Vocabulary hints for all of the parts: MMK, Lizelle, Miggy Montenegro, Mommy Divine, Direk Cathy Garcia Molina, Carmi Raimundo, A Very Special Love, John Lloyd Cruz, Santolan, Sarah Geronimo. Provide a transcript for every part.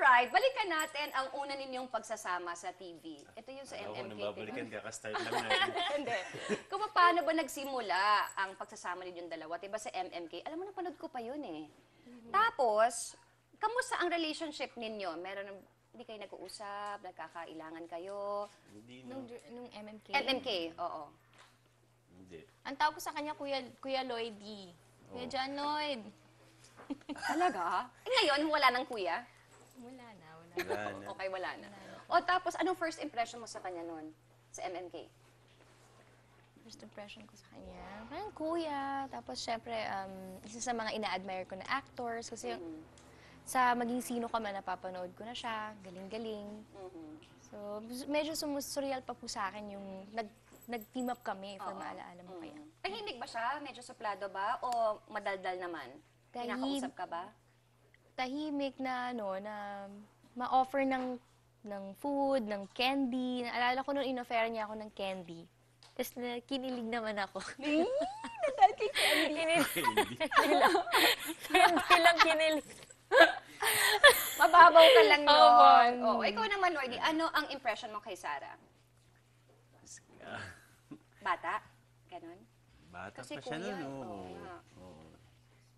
Alright, balikan natin ang una ninyong pagsasama sa TV. Ito yung sa MMK. Ano, babalikan ka, ka-start lang natin. Hindi. Kung paano ba nagsimula ang pagsasama ninyong dalawa? Diba sa MMK? Alam mo, napanood ko pa yun eh. Tapos, kamusta ang relationship ninyo? Meron, hindi kayo nag-uusap, nagkakailangan kayo? Hindi. Nung MMK? MMK, oo. Hindi. Ang tawag ko sa kanya, Kuya Lloyd D. Kuya John Lloyd. Talaga? Eh ngayon, wala ng kuya? Wala na. Okay, wala na. O tapos, anong first impression mo sa kanya noon? Sa MMK? First impression ko sa kanya? Parang kuya. Tapos, syempre, isa sa mga ina-admire ko na actors. Kasi sa maging sino ka man, napapanood ko na siya. Galing-galing. So, medyo surreal pa po sa akin yung nag-team up kami for maalaala mo kaya. Tahimik ba siya? Medyo suplado ba? O madaldal naman? Pinakausap ka ba? Tahimik na, ano, na ma-offer ng food, ng candy. Naalala ko noon, in-offer niya ako ng candy. Tapos kinilig naman ako. Dahil kay kinilig. Candy lang kinilig. Mababaw ka lang noon. Oh, ikaw naman, Lordy, ano ang impression mo kay Sarah? Bata? Ganon? Bata kasi pa siya nun, oo.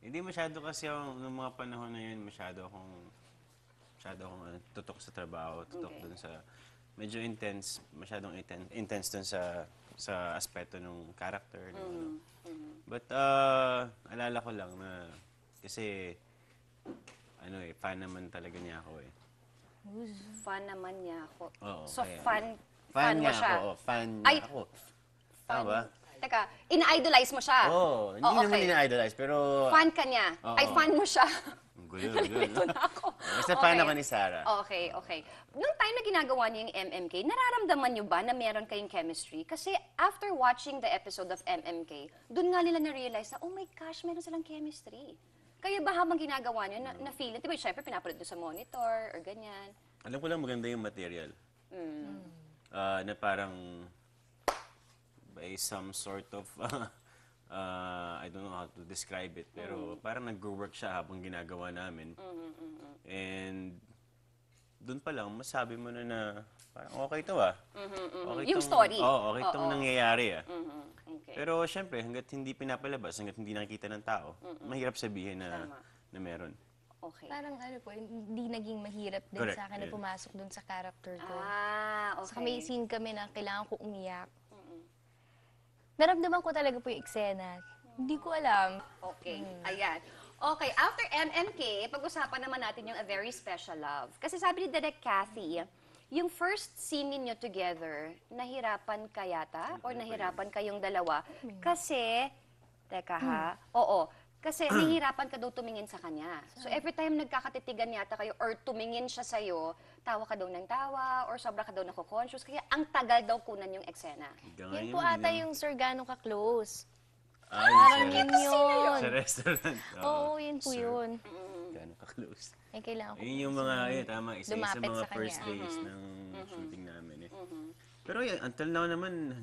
Hindi masyado kasi yung mga panahon na yun, masyado akong tutok sa trabaho, tutok dun sa, medyo intense, masyadong intense dun sa aspeto ng character. But, alala ko lang na, kasi, ano eh, fan naman talaga niya ako eh. Fan naman niya ako? Oo. So, fan mo siya? Oo, fan niya ako. Fan ba? Teka, ina-idolize mo siya. Oo, hindi naman ina-idolize, pero... Fan ka niya. Ay, fan mo siya. Gulo na ako. Basta fan ako ni Sarah. Okay. Nung time na ginagawa niyo yung MMK, nararamdaman niyo ba na meron kayong chemistry? Kasi after watching the episode of MMK, doon nga nila na-realize na, oh my gosh, meron silang chemistry. Kaya ba habang ginagawa niyo, na-feel na, diba, syempre, pinapanood sa monitor, or ganyan. Alam ko lang maganda yung material. Na parang... by some sort of, I don't know how to describe it, pero parang nag-work siya habang ginagawa namin. And doon pa lang, masabi mo na na, parang okay to ah. Yung story. Oo, okay itong nangyayari ah. Pero syempre, hanggat hindi pinapalabas, hanggat hindi nakikita ng tao, mahirap sabihin na meron. Okay. Parang ano po, hindi naging mahirap din sa akin na pumasok doon sa character ko. Sa may scene kami na kailangan ko umiyak. Naramdaman ko talaga po yung eksena. Hindi ko alam. Okay, ayan. Okay, after MMK, pag-usapan naman natin yung A Very Special Love. Kasi sabi ni Direk Cathy, yung first scene ninyo together, nahirapan ka yata? Or nahirapan kayong dalawa? Kasi, teka ha, kasi nahihirapan ka daw tumingin sa kanya. So every time nagkakatitigan yata kayo or tumingin siya sa'yo, tawa ka daw ng tawa or sobra ka daw nako-conscious. Kaya ang tagal daw kunan yung eksena. Yun po ata yung sir gano'ng ka-close. Parang yun yun. Sa restaurant. Oo, yun po yun. Gano'ng ka-close. Yun yung mga, yun tama, isa sa mga first days ng shooting namin eh. Pero yun, until now naman,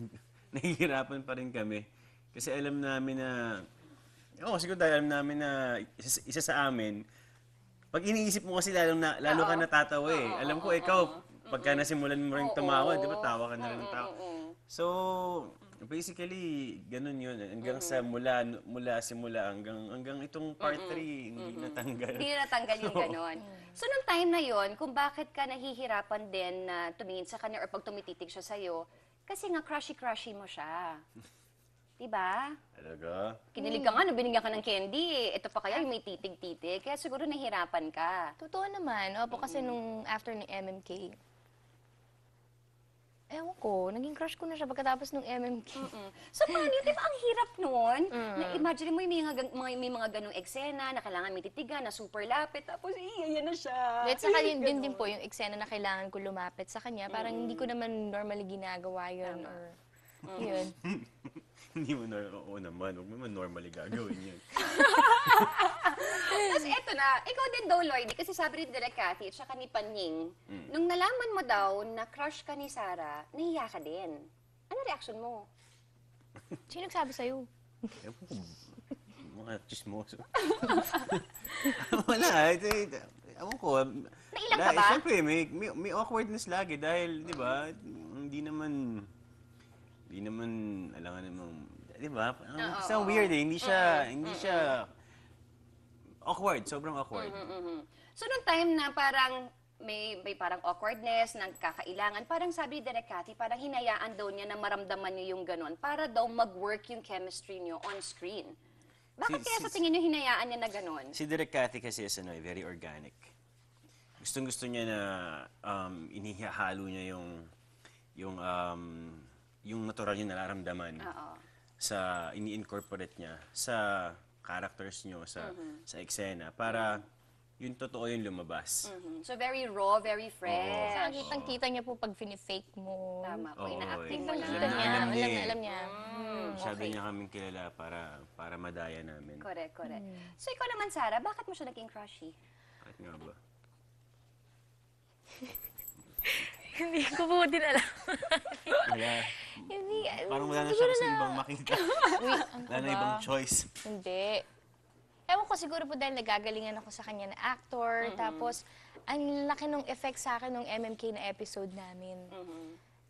nahihirapan pa rin kami. Kasi alam namin na siguro dahil alam namin na isa sa amin, pag iniisip mo kasi lalo ka natatawa eh. Alam ko, ikaw, pagka nasimulan mo rin tumawa, di ba tawa ka na rin ng tawa. So, basically, ganun yun. Hanggang sa simula, hanggang itong part 3, hindi natanggal. Hindi natanggal yung ganun. So, nung time na yun, kung bakit ka nahihirapan din na tumingin sa kanya or pag tumititig siya sa'yo, kasi nga crushy-crushy mo siya. Diba? Talaga? Kinilig ka nga, binigyan ka ng candy. Ito pa kaya, may titig-titig. Kaya siguro nahirapan ka. Totoo naman. Opo, kasi nung after ng MMK, ewan ko, naging crush ko na siya pagkatapos nung MMK. So paano yun? Diba ang hirap noon? Imagine mo may mga ganong eksena na kailangan may titigan, na super lapit, tapos iyan na siya. At saka yun din po yung eksena na kailangan ko lumapit sa kanya. Parang hindi ko naman normally ginagawa yun. Yun. Hindi mo normal. Oo naman, huwag mo normally gagawin yun. Tapos eto na, ikaw din daw, Lloyd, kasi sabi rin Direk Cathy at saka ni Panying, nung nalaman mo daw na crush ka ni Sarah, nahiya ka din. Ano reaction mo? Sino nagsabi sa'yo? Mga chismoso. Wala. Ewan ko. Nailang Awkward ka ba? Siyempre, may awkwardness lagi dahil, di ba, hindi naman, alam ka naman, di ba? It's so weird eh, hindi siya awkward, sobrang awkward. So, nung time na parang may parang awkwardness, nagkakailangan, parang sabi ni Direk Cathy, parang hinayaan daw niya na maramdaman niyo yung ganun para daw mag-work yung chemistry niyo on screen. Bakit kaya sa tingin niyo hinayaan niya na ganun? Si Direk Cathy kasi is very organic. Gustong-gusto niya na inihahalo niya yung natural niya nararamdaman sa ini-incorporate niya sa characters niyo sa eksena para yung totoo yung lumabas. So, very raw, very fresh. Saan kitang-kita niya po pag fini-fake mo. Tama po, ina-acting mo lang. Alam niya. Masyado niya kaming kilala para madaya namin. Correct, correct. So, ikaw naman, Sarah, bakit mo siya naging crushy? Bakit nga ba? Hindi ko po din alam. Hindi. Parang wala na siya kasi ibang makita. Wala na ibang choice. Hindi. Ewan ko, siguro po dahil nagagalingan ako sa kanya na actor. Tapos, ang laki ng effect sa akin ng MMK na episode namin.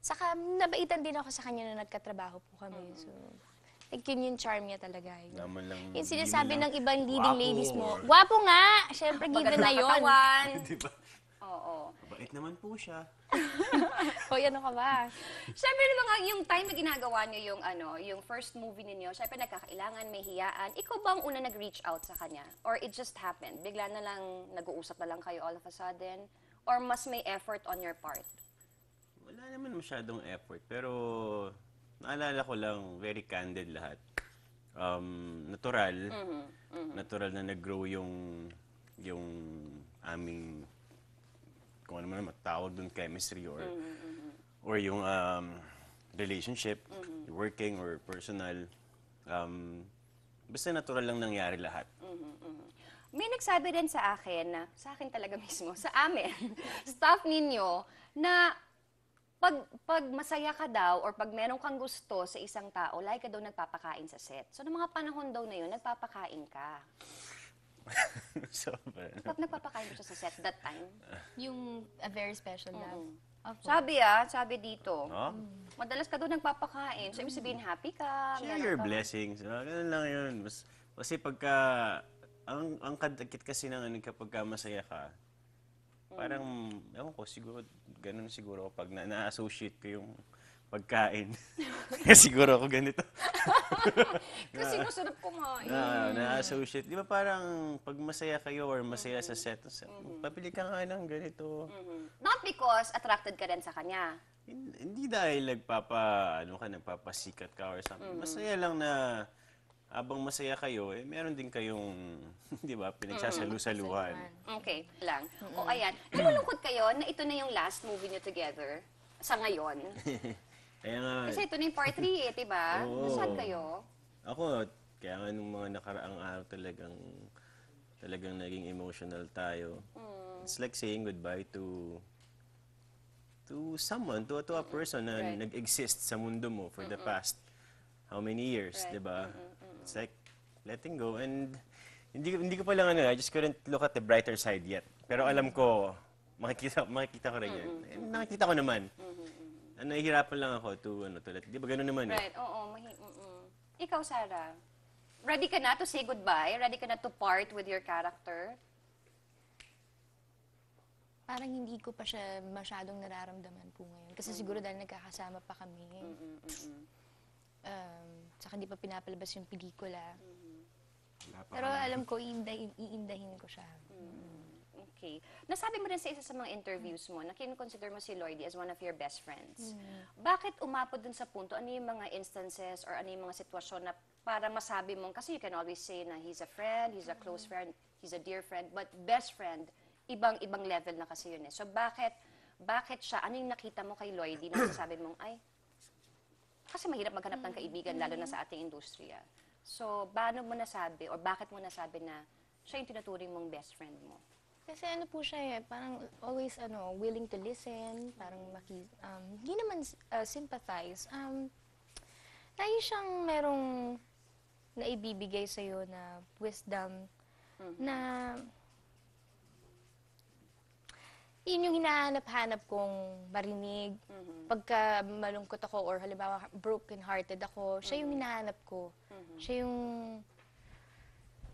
Saka, nabaitan din ako sa kanya na nagkatrabaho po kami. So, like, yun yung charm niya talaga. Yung sinasabi ng ibang leading ladies mo, wapo nga! Siyempre, given na yun. Diba? Oo. Mabait naman po siya. O, ano ka ba? Siyempre naman, yung time na ginagawa nyo yung, yung first movie ninyo, siyempre nagkakailangan, may hiyaan. Ikaw ba ang una nag-reach out sa kanya? Or it just happened? Bigla na lang, nag-uusap na lang kayo all of a sudden? Or mas may effort on your part? Wala naman masyadong effort. Pero, naalala ko lang, very candid lahat. Natural. Natural na nag-grow yung aming kung ano man matawag doon, chemistry or yung relationship, working or personal. Basta natural lang nangyari lahat. May nagsabi rin sa akin, sa akin talaga mismo, sa amin, staff ninyo, na pag masaya ka daw or pag meron kang gusto sa isang tao, like ka daw nagpapakain sa set. So, ng mga panahon daw na yun, nagpapakain ka. Nagpapakain mo siya sa set that time? Yung A Very Special Love. Sabi dito. Madalas ka doon nagpapakain. So, ibig sabihin, happy ka. Share your blessings. Ganun lang yun. Kasi pagka, ang kadakit kasi ng kapag masaya ka, parang, ewan ko, siguro, ganun siguro pag na-associate ko yung pagkain. Kaya siguro ako ganito. Kasi masarap kumain. Na-associate. Di ba parang pag masaya kayo or masaya sa set, papili ka nga ng ganito. Not because attracted ka rin sa kanya. Hindi dahil nagpapasikat ka or something. Masaya lang na abang masaya kayo, eh, meron din kayong, di ba, pinagsasalusaluhan. Okay, lang. O ayan, nalulungkot kayo na ito na yung last movie nyo together sa ngayon. Kasi ito na yung part 3 eh, diba? Nasaan kayo? Ako, kaya nga nung mga nakaraang araw talagang naging emotional tayo. It's like saying goodbye to someone, to a person na nag-exist sa mundo mo for the past how many years, diba? It's like letting go and hindi ko palang I just couldn't look at the brighter side yet. Pero alam ko, makikita ko rin yan. Nakikita ko naman. Nahihirapan lang ako to let. Di ba gano'n naman eh? Right, oo. Ikaw, Sarah, ready ka na to say goodbye? Ready ka na to part with your character? Parang hindi ko pa siya masyadong nararamdaman po ngayon. Kasi siguro dahil nagkakasama pa kami. Saka hindi pa pinapalabas yung pelikula. Pero alam ko, iindahin ko siya. Okay. Nasabi mo rin sa isa sa mga interviews mo na kinukonsider mo si Lloydie as one of your best friends. Bakit umapod dun sa punto? Ano yung mga instances or ano yung mga sitwasyon na para masabi mo? Kasi you can always say na he's a friend, he's a close friend, he's a dear friend, but best friend, ibang-ibang level na kasi yun eh. So bakit siya? Ano yung nakita mo kay Lloydie na masasabi mong, ay, kasi mahirap maghanap ng kaibigan lalo na sa ating industriya. So, paano mo nasabi or bakit mo nasabi na siya yung tinuturing mong best friend mo? Kasi ano po siya eh, parang always willing to listen, parang hindi naman sympathize. Lagi siyang merong naibibigay sa'yo na wisdom na yun yung hinahanap-hanap kong marinig. Pagka malungkot ako or halimbawa broken-hearted ako, siya yung hinahanap ko. Siya yung...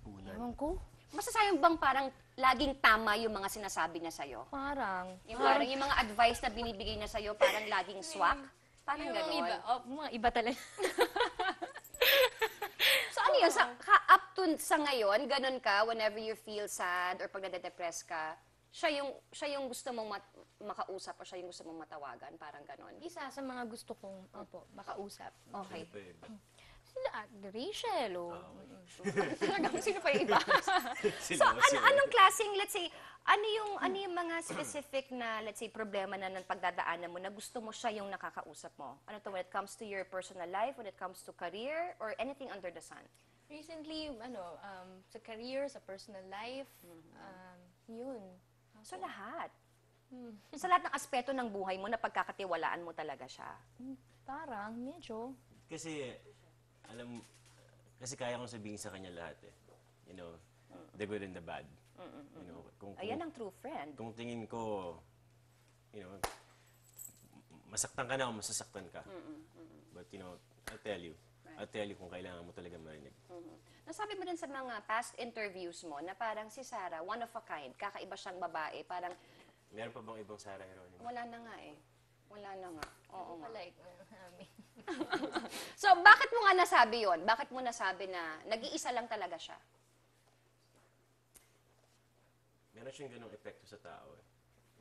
Ewan ko. Masasayang bang parang laging tama yung mga sinasabi na sa'yo? Parang. Parang yung mga advice na binibigay na sa'yo, parang laging swak? Parang gano'n. Mga iba talaga. So ano yun? Up to sa ngayon, gano'n ka whenever you feel sad or pag nade-depress ka? Siya yung gusto mong makausap o siya yung gusto mong matawagan? Parang gano'n? Isa sa mga gusto kong makausap. Okay. Sila, Rachel, o... Sino pa yung iba? So, anong klaseng, let's say, ano yung mga specific na, let's say, problema na ng pagdadaanan mo na gusto mo siya yung nakakausap mo? Ano to, when it comes to your personal life, when it comes to career, or anything under the sun? Recently, ano, sa career, sa personal life, yun. So, lahat. Sa lahat ng aspeto ng buhay mo na pagkakatiwalaan mo talaga siya? Parang, medyo. Kasi... Alam, kasi kaya kong sabihin sa kanya lahat eh. You know, the good and the bad. You know, ayan ang true friend. Kung tingin ko, you know, masaktan ka na o masasaktan ka. But you know, I'll tell you. I'll tell you kung kailangan mo talaga marinig. Nasabi mo din sa mga past interviews mo na parang si Sarah, one of a kind, kakaiba siyang babae, parang... Meron pa bang ibang Sarah Geronimo? Wala na nga eh. Wala na nga. Oo nga. So, bakit mo nga nasabi yun? Bakit mo nasabi na nag-iisa lang talaga siya? Meron siyang ganong epekto sa tao eh.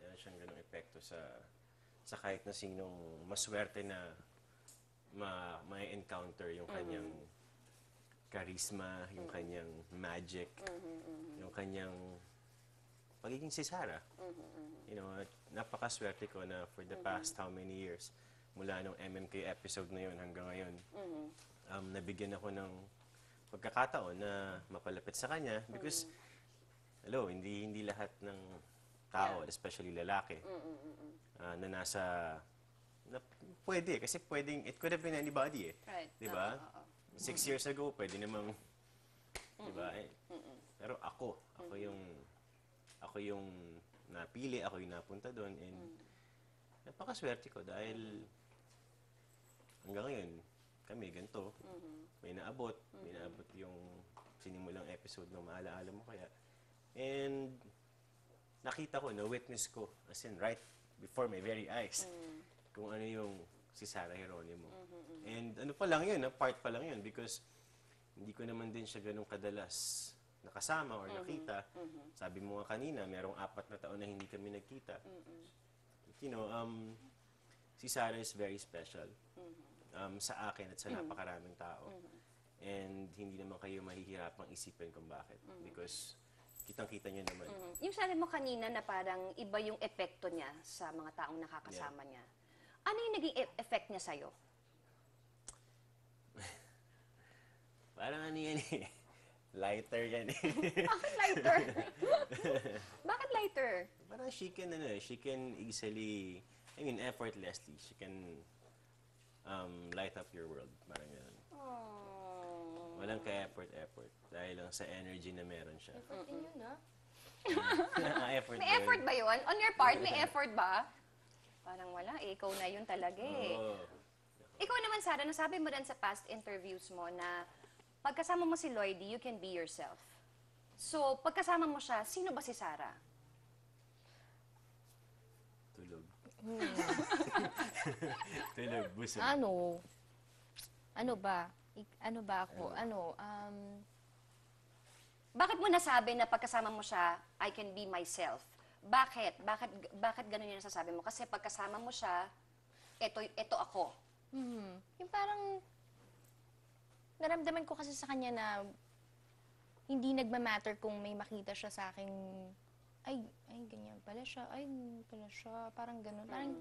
Meron siyang ganong epekto sa kahit na sinong maswerte na ma-encounter yung kanyang charisma, yung kanyang magic, yung kanyang pagiging si Sarah. You know, napakaswerte ko na for the past how many years, mula nung MMK episode na yun hanggang ngayon, nabigyan ako ng pagkakataon na mapalapit sa kanya because, hello, hindi lahat ng tao, especially lalaki, na nasa, na pwede, kasi pwedeng, it could have been anybody eh. Right. Diba? 6 years ago, pwede namang, diba? Pero ako yung napili, ako yung napunta doon, and napakaswerte ko dahil hanggang ngayon, kami ganito. May naabot. May naabot yung sinimulang episode ng Maalaala Mo Kaya. And nakita ko, na-witness ko, as in right before my very eyes, kung ano yung si Sarah Geronimo. And ano pa lang yun, part pa lang yun, because hindi ko naman din siya ganun kadalas nakasama or nakita. Sabi mo nga kanina, merong 4 na taon na hindi kami nagkita. You know, si Sarah is very special sa akin at sa napakaraming tao. And hindi naman kayo mahihirapang isipin kung bakit. Because kitang-kita nyo naman. Yung sabi mo kanina na parang iba yung epekto niya sa mga taong nakakasama niya. Ano yung naging effect niya sa'yo? Parang ano yan eh. Lighter yan eh. Bakit lighter? Bakit lighter? Parang she can easily, I mean effortlessly, she can light up your world. Parang gano'n. Aww. Walang ka-effort. Dahil lang sa energy na meron siya. Effort din yun, ha? Effort may effort ba yun? On your part, may effort ba? Parang wala eh. Ikaw na yun talaga eh. Oh. Ikaw naman, Sarah, nasabi mo rin sa past interviews mo na pagkasama mo si Lloydie, you can be yourself. So, pagkasama mo siya, sino ba si Sarah? Tulog. Tulog, busa. Ano? Ano ba ako? Ano? Bakit mo nasabi na pagkasama mo siya, I can be myself? Bakit ganun yung nasasabi mo? Kasi pagkasama mo siya, eto ako. Yung parang... Naramdaman ko kasi sa kanya na hindi nagmamatter kung may makita siya sa akin. Ay, ganyan pala siya. Ay, pala siya. Parang gano'n. Parang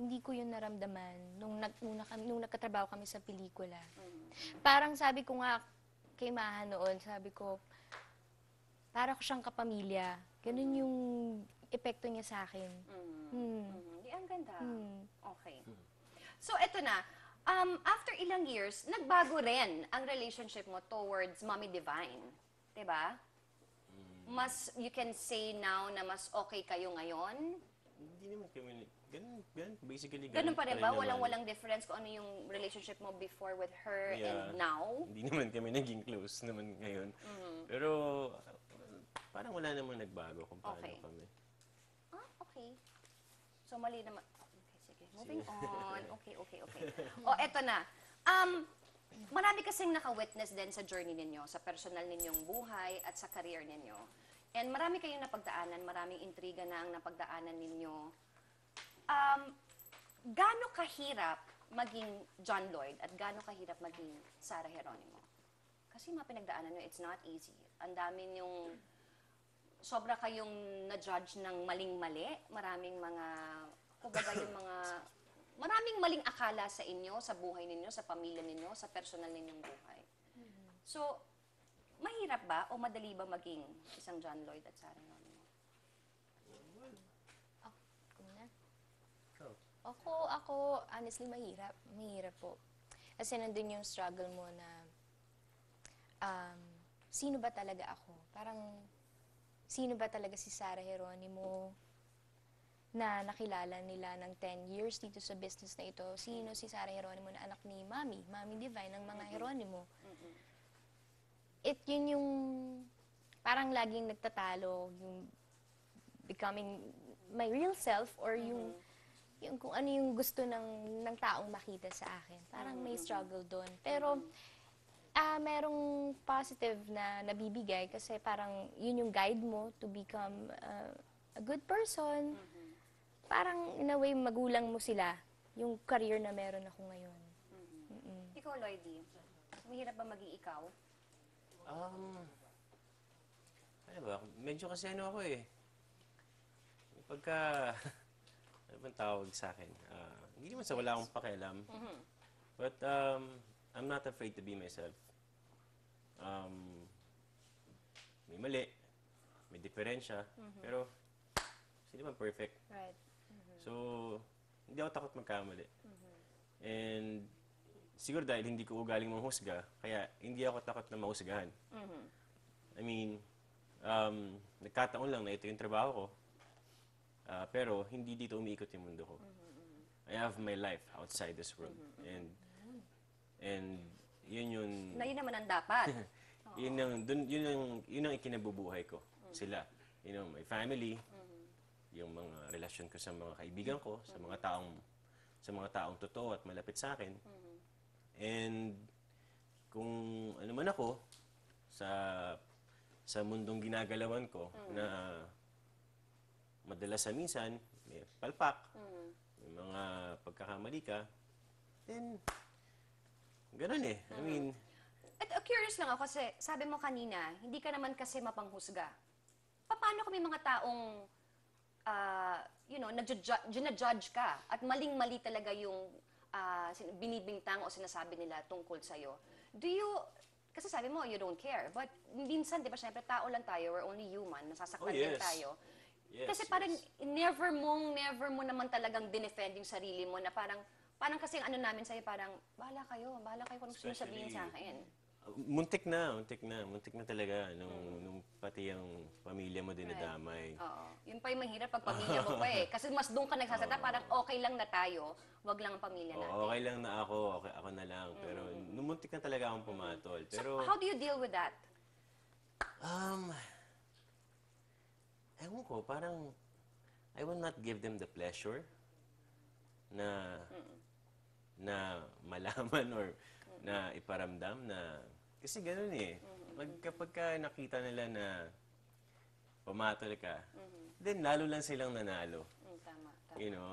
hindi ko yun naramdaman nung nagkatrabaho kami sa pelikula. Parang sabi ko nga kay Maha noon, sabi ko, para ko siyang kapamilya. Ganun yung epekto niya sa akin. Di, ang ganda. Okay. So, eto na. After ilang years, nagbago rin ang relationship mo towards Mommy Divine. Diba? mas, you can say now na mas okay kayo ngayon? Hindi naman kami, ganun, basically ganun. Ganun pa rin ba? Walang difference kung ano yung relationship mo before with her and now? Hindi naman kami naging close naman ngayon. Pero, parang wala namang nagbago kung paano kami. Ah, okay. So, mali naman. Okay, sige. Moving on. Okay. O, eto na. Marami kasing naka-witness din sa journey ninyo, sa personal ninyong buhay at sa career ninyo. And marami kayong napagdaanan, maraming intriga na ang napagdaanan ninyo. Gaano kahirap maging John Lloyd at gaano kahirap maging Sarah Geronimo? Kasi mga pinagdaanan nyo, it's not easy. Ang dami yung sobra kayong na-judge ng maling-mali. Maraming mga, kumbaga yung mga, maraming maling akala sa inyo, sa buhay ninyo, sa pamilya ninyo, sa personal ninyong buhay. So, mahirap ba o madali ba maging isang John Lloyd at Sarah Geronimo? Ako, honestly, mahirap. Mahirap po. Kasi nandun yung struggle mo na sino ba talaga ako? Parang, sino ba talaga si Sarah Geronimo na nakilala nila ng 10 years dito sa business na ito? Sino si Sarah Geronimo na anak ni Mommy? Mommy Divine, ng mga Geronimo. Yun yung parang laging nagtatalo, yung becoming my real self or yung kung ano yung gusto ng taong makita sa akin. Parang may struggle doon. Pero merong positive na nabibigay kasi parang yun yung guide mo to become a good person. Parang in a way magulang mo sila yung career na meron ako ngayon. Ikaw, Lloydie, mahirap ba maging ikaw? Ano ba? Medyo kasi ano ako eh. Pagka, ano bang tawag sa akin? Hindi naman sa wala akong pakialam. But, I'm not afraid to be myself. May mali. May diferensya. Pero, kasi naman perfect. Right. So, hindi ako takot magkamali. And, siguro dahil hindi ko ugaling manghusga, kaya hindi ako takot na mahusgahan. I mean, nagkataon lang na ito yung trabaho ko, pero hindi dito umiikot yung mundo ko. I have my life outside this world. And yun yun... Na yun naman ang dapat. Yun ang ikinabubuhay ko. Sila. You know, my family, yung mga relasyon ko sa mga kaibigan ko, sa mga taong totoo at malapit sa akin. And kung ano man ako sa mundong ginagalawan ko na madalas sa minsan may palpak, may mga pagkakamali ka, then ganun eh. I mean... At curious lang ako kasi sabi mo kanina, hindi ka naman kasi mapanghusga. Paano kung may mga taong, you know, nag-judge ka at maling-mali talaga yung binibintang o sinasabi nila tungkol sa'yo. Do you, kasi sabi mo, you don't care. But minsan, di ba, syempre, tao lang tayo. We're only human. Nasasaktan din tayo. Kasi parang never mo naman talagang dinefend yung sarili mo na parang kasi ano namin sa'yo, parang, bahala kayo kung gusto nyo sabihin sa akin. Muntik na talaga nung pati yung pamilya mo din nadamay. Yun pa yung mahirap pag pamilya mo pa eh. Kasi mas doon ka nagsasata, parang okay lang na tayo, wag lang ang pamilya natin. Okay lang na ako na lang. Pero nung muntik na talaga akong pumatol. Pero, so, how do you deal with that? Ewan ko, parang I will not give them the pleasure na malaman or na iparamdam na... Kasi ganun eh. Kapag ka nakita nila na pumatol ka, then lalo lang silang nanalo. Tama. You know,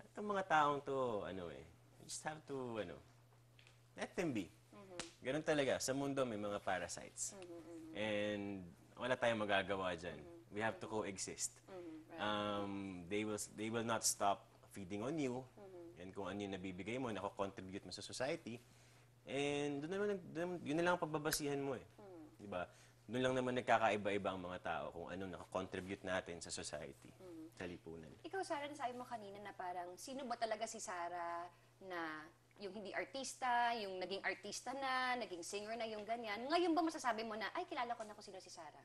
itong mga taong to, ano eh, you just have to, ano, let them be. Ganun talaga. Sa mundo may mga parasites. And wala tayong magagawa dyan. We have to coexist. They will not stop feeding on you. And kung ano yung nabibigay mo, nako-contribute mo sa society. And yun na lang ang pagbabasihan mo eh. Diba? Doon lang naman nagkakaiba-iba ang mga tao kung anong nako-contribute natin sa society, sa lipunan. Ikaw, Sarah, nasabi mo kanina na parang, sino ba talaga si Sarah na yung hindi artista, yung naging artista na, naging singer na, yung ganyan. Ngayon ba masasabi mo na, ay, kilala ko na kung sino si Sarah?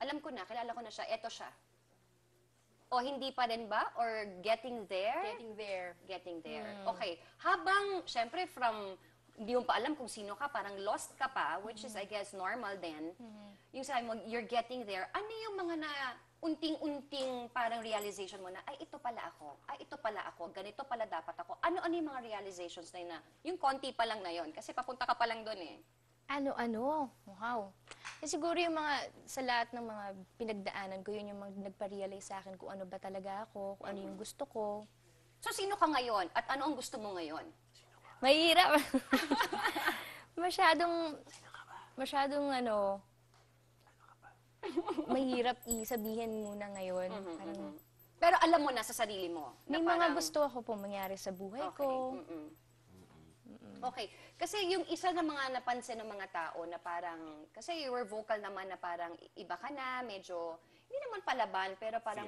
Alam ko na, kilala ko na siya, eto siya. O hindi pa rin ba? Or getting there? Getting there. Getting there. Mm. Okay. Habang, syempre, from, hindi mo pa alam kung sino ka, parang lost ka pa, which is, I guess, normal din. Yung sabi mo, you're getting there. Ano yung mga na, unting-unting parang realization mo na, ay, ito pala ako. Ay, ito pala ako. Ganito pala dapat ako. Ano-ano yung mga realizations na yun na, yung konti pa lang na yun? Kasi papunta ka pa lang dun eh. Ano-ano? Wow. Siguro yung mga, sa lahat ng mga pinagdaanan ko, yun yung mga nagpa-realize sa akin kung ano ba talaga ako, kung ano yung gusto ko. So, sino ka ngayon? At ano ang gusto mo ngayon? Mahirap. Masyadong ano, mahirap i-sabihin muna ngayon. Parang, pero alam mo na sa sarili mo. May mga gusto ako po mangyari sa buhay ko. Okay. Kasi yung isa na mga napansin ng mga tao na parang, kasi you were vocal naman na parang iba ka na, medyo, hindi naman palaban, pero parang,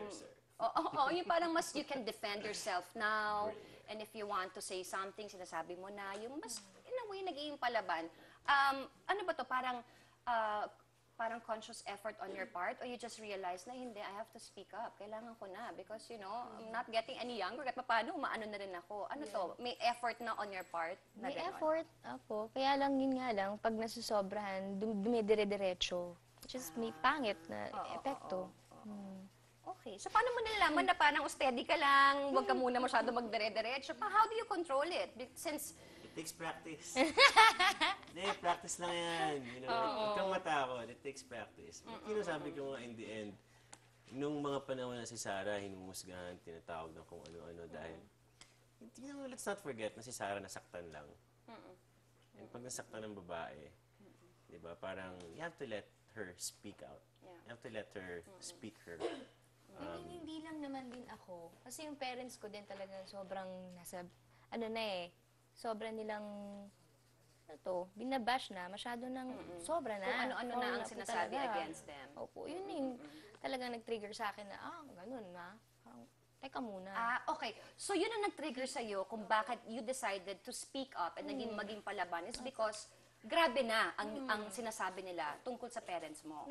yung parang mas you can defend yourself now, and if you want to say something, sinasabi mo na, yung mas, in a way, naging palaban. Ano ba to? Parang, parang conscious effort on your part, or you just realize na hindi, I have to speak up, kailangan ko na, because, you know, I'm not getting any younger, kahit paano, umaano na rin ako. Ano to? May effort na on your part? May effort, ako. Kaya lang, yun nga lang, pag nasusobrahan, dumidire-diretso. Just may pangit na epekto. Okay. So, paano mo nalaman na parang steady ka lang, huwag ka muna masyado magdire-diretso? How do you control it? Since, it takes practice. Hindi, practice lang yan. You know, huwag kang matakot. It takes practice. But yun, sabi ko nga in the end, nung mga panahon na si Sarah, hinumusgahan, tinatawag na kung ano-ano dahil, you know, let's not forget na si Sarah nasaktan lang. And pag nasaktan ng babae, di ba, parang you have to let her speak out. You have to let her speak her. Hindi lang naman din ako. Kasi yung parents ko din talaga sobrang nasa, ano na eh, sobra nilang, ano to, binabash na, masyado nang sobra na. Kung ano-ano na ang sinasabi against them. Opo, yun yung talagang nag-trigger sa akin na, ganun na. Teka muna. Okay. So, yun ang nag-trigger sa'yo kung bakit you decided to speak up and maging palaban is because grabe na ang sinasabi nila tungkol sa parents mo.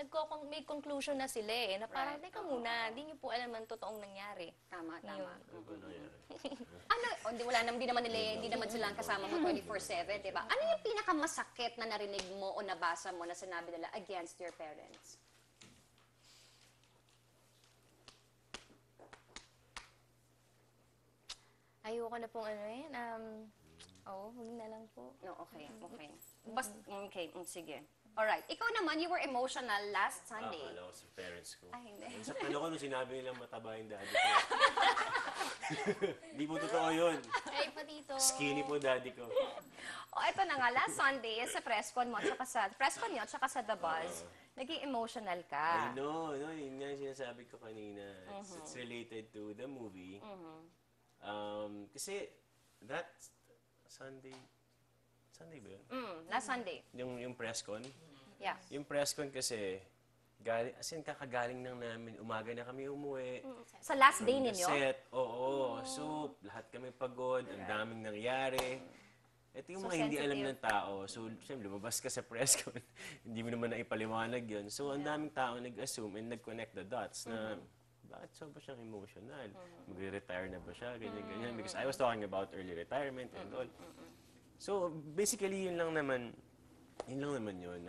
May conclusion na sila eh, na parang, teka muna, hindi niyo po alam ang totoong nangyari. Tama, tama. Ano, hindi naman silang kasama mo 24/7, diba? Ano yung pinakamasakit na narinig mo o nabasa mo na sinabi nila against your parents? Ayoko na pong ano eh, huwag na lang po. No, okay, okay. Basta, okay, sige. Alright, ikaw naman, you were emotional last Sunday. Akala ko sa parents ko. Ay, hindi. Nasaktan ako nung sinabi nilang mataba yung daddy ko. Hindi po totoo yun. Ay, pa dito. Skinny po daddy ko. Ito na nga, last Sunday is sa presscon mo, tsaka sa The Buzz. Naging emotional ka. No, yun nga yung sinasabi ko kanina. It's related to the movie. Kasi, that's Sunday ba yun? Last Sunday. Yung presscon? Yeah. Yung presscon kasi, as in kakagaling nang namin, umaga na kami umuwi. Sa last day ninyo? Set, oo. So, lahat kami pagod, ang daming nangyari. Ito yung mga hindi alam ng tao. So, siyempre, lumabas ka sa presscon, hindi mo naman naipaliwanag yun. So, ang daming tao nag-assume and nag-connect the dots na, bakit so ba siyang emotional? Magre-retire na ba siya? Ganyan-ganyan. Because I was talking about early retirement and all. So, basically, yun lang naman yun.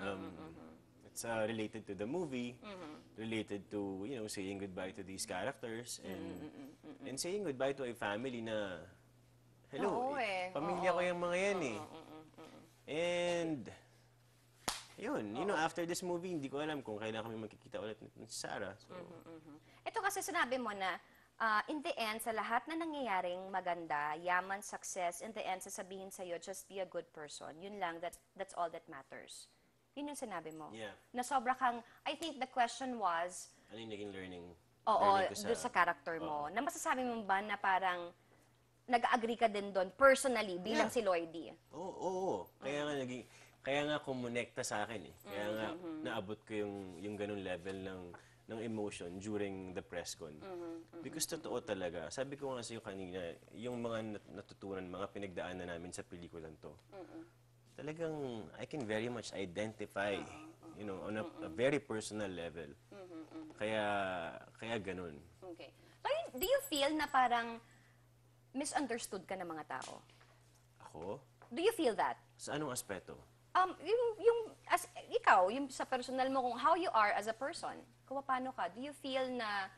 It's related to the movie, related to, you know, saying goodbye to these characters, and saying goodbye to a family na, hello, pamilya ko yung mga yan eh. And, yun, you know, after this movie, hindi ko alam kung kailan kami magkikita ulit ng Sarah. Ito kasi sinabi mo na, in the end, sa lahat na nangyayaring maganda, yaman, success, in the end, sasabihin sa'yo, just be a good person. Yun lang, that's all that matters. Yun yung sinabi mo. Yeah. Na sobra kang, I think the question was, ano yung naging learning? Oo, doon sa character mo. Na masasabi mo ba na parang, nag-agree ka din doon, personally, bilang si Lloydie? Oo. Kaya nga naging, kaya nga kumonekta sa akin eh. Kaya nga naabot ko yung ganung level ng ng emotion during the press con. Because totoo talaga. Sabi ko nga sa iyo kanina, yung mga natutunan, mga pinagdaanan namin sa pelikulang to, talagang I can very much identify, you know, on a very personal level. Kaya ganun. Okay. But do you feel na parang misunderstood ka ng mga tao? Ako? Do you feel that? Sa anong aspeto? As ikaw, yung sa personal mo, kung how you are as a person, kung paano ka, do you feel na...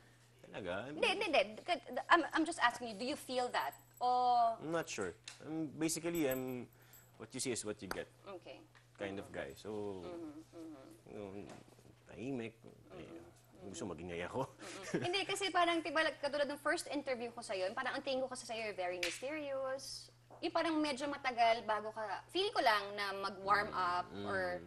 Talaga? Hindi. I'm just asking you, do you feel that? Or... I'm not sure. Basically, what you see is what you get. Okay. Kind of guy. So, you know, tahimik. Gusto maging yaya ko. Hindi, kasi parang, diba, katulad ng first interview ko sa'yo, parang ang tingin ko kasi sa'yo, you're very mysterious. Yung parang medyo matagal bago ka, feel ko lang na mag-warm up or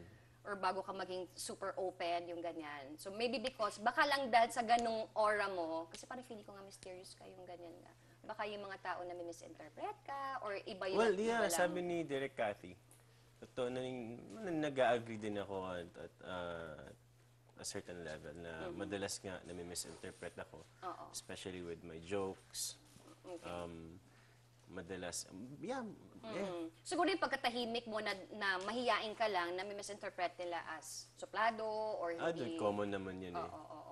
bago ka maging super open, yung ganyan. So maybe because, baka lang dahil sa ganung aura mo, kasi parang feel ko nga mysterious ka, yung ganyan ka. Baka yung mga tao na may misinterpret ka, or iba yung... Well, yeah, sabi ni Direk Cathy, totoo na nag-agree din ako at a certain level na madalas nga na may misinterpret ako. Especially with my jokes. Okay. Madalas, siguro yung pagkatahimik mo na mahiyain ka lang, na may misinterpret nila as suplado or hindi. Common naman yun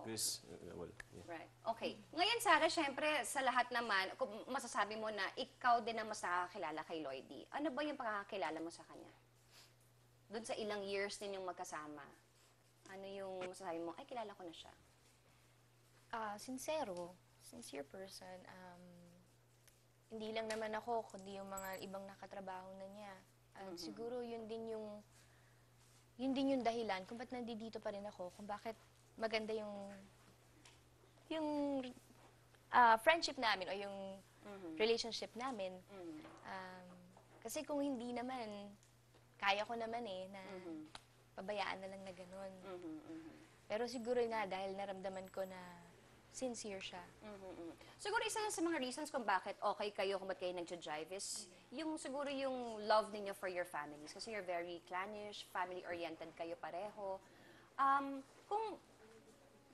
Because, well, yeah. Right. Okay. Ngayon, Sarah, syempre, sa lahat naman, masasabi mo na ikaw din ang mas nakakakilala kay Lloydie. Ano ba yung pagkakakilala mo sa kanya? Doon sa ilang years din yung magkasama, ano yung masasabi mo, ay, kilala ko na siya? Sincere person. Hindi lang naman ako, kundi yung mga ibang nakatrabaho na niya. At siguro yun din yung dahilan kung ba't nandito pa rin ako, kung bakit maganda yung friendship namin o yung relationship namin. Kasi kung hindi naman, kaya ko naman na pabayaan na lang na ganun. Pero siguro nga, dahil naramdaman ko na sincere siya. Siguro isa sa mga reasons kung bakit okay kayo, kung ba't kayo nagja-jive is yung siguro yung love ninyo for your families. Kasi you're very clannish, family-oriented kayo pareho.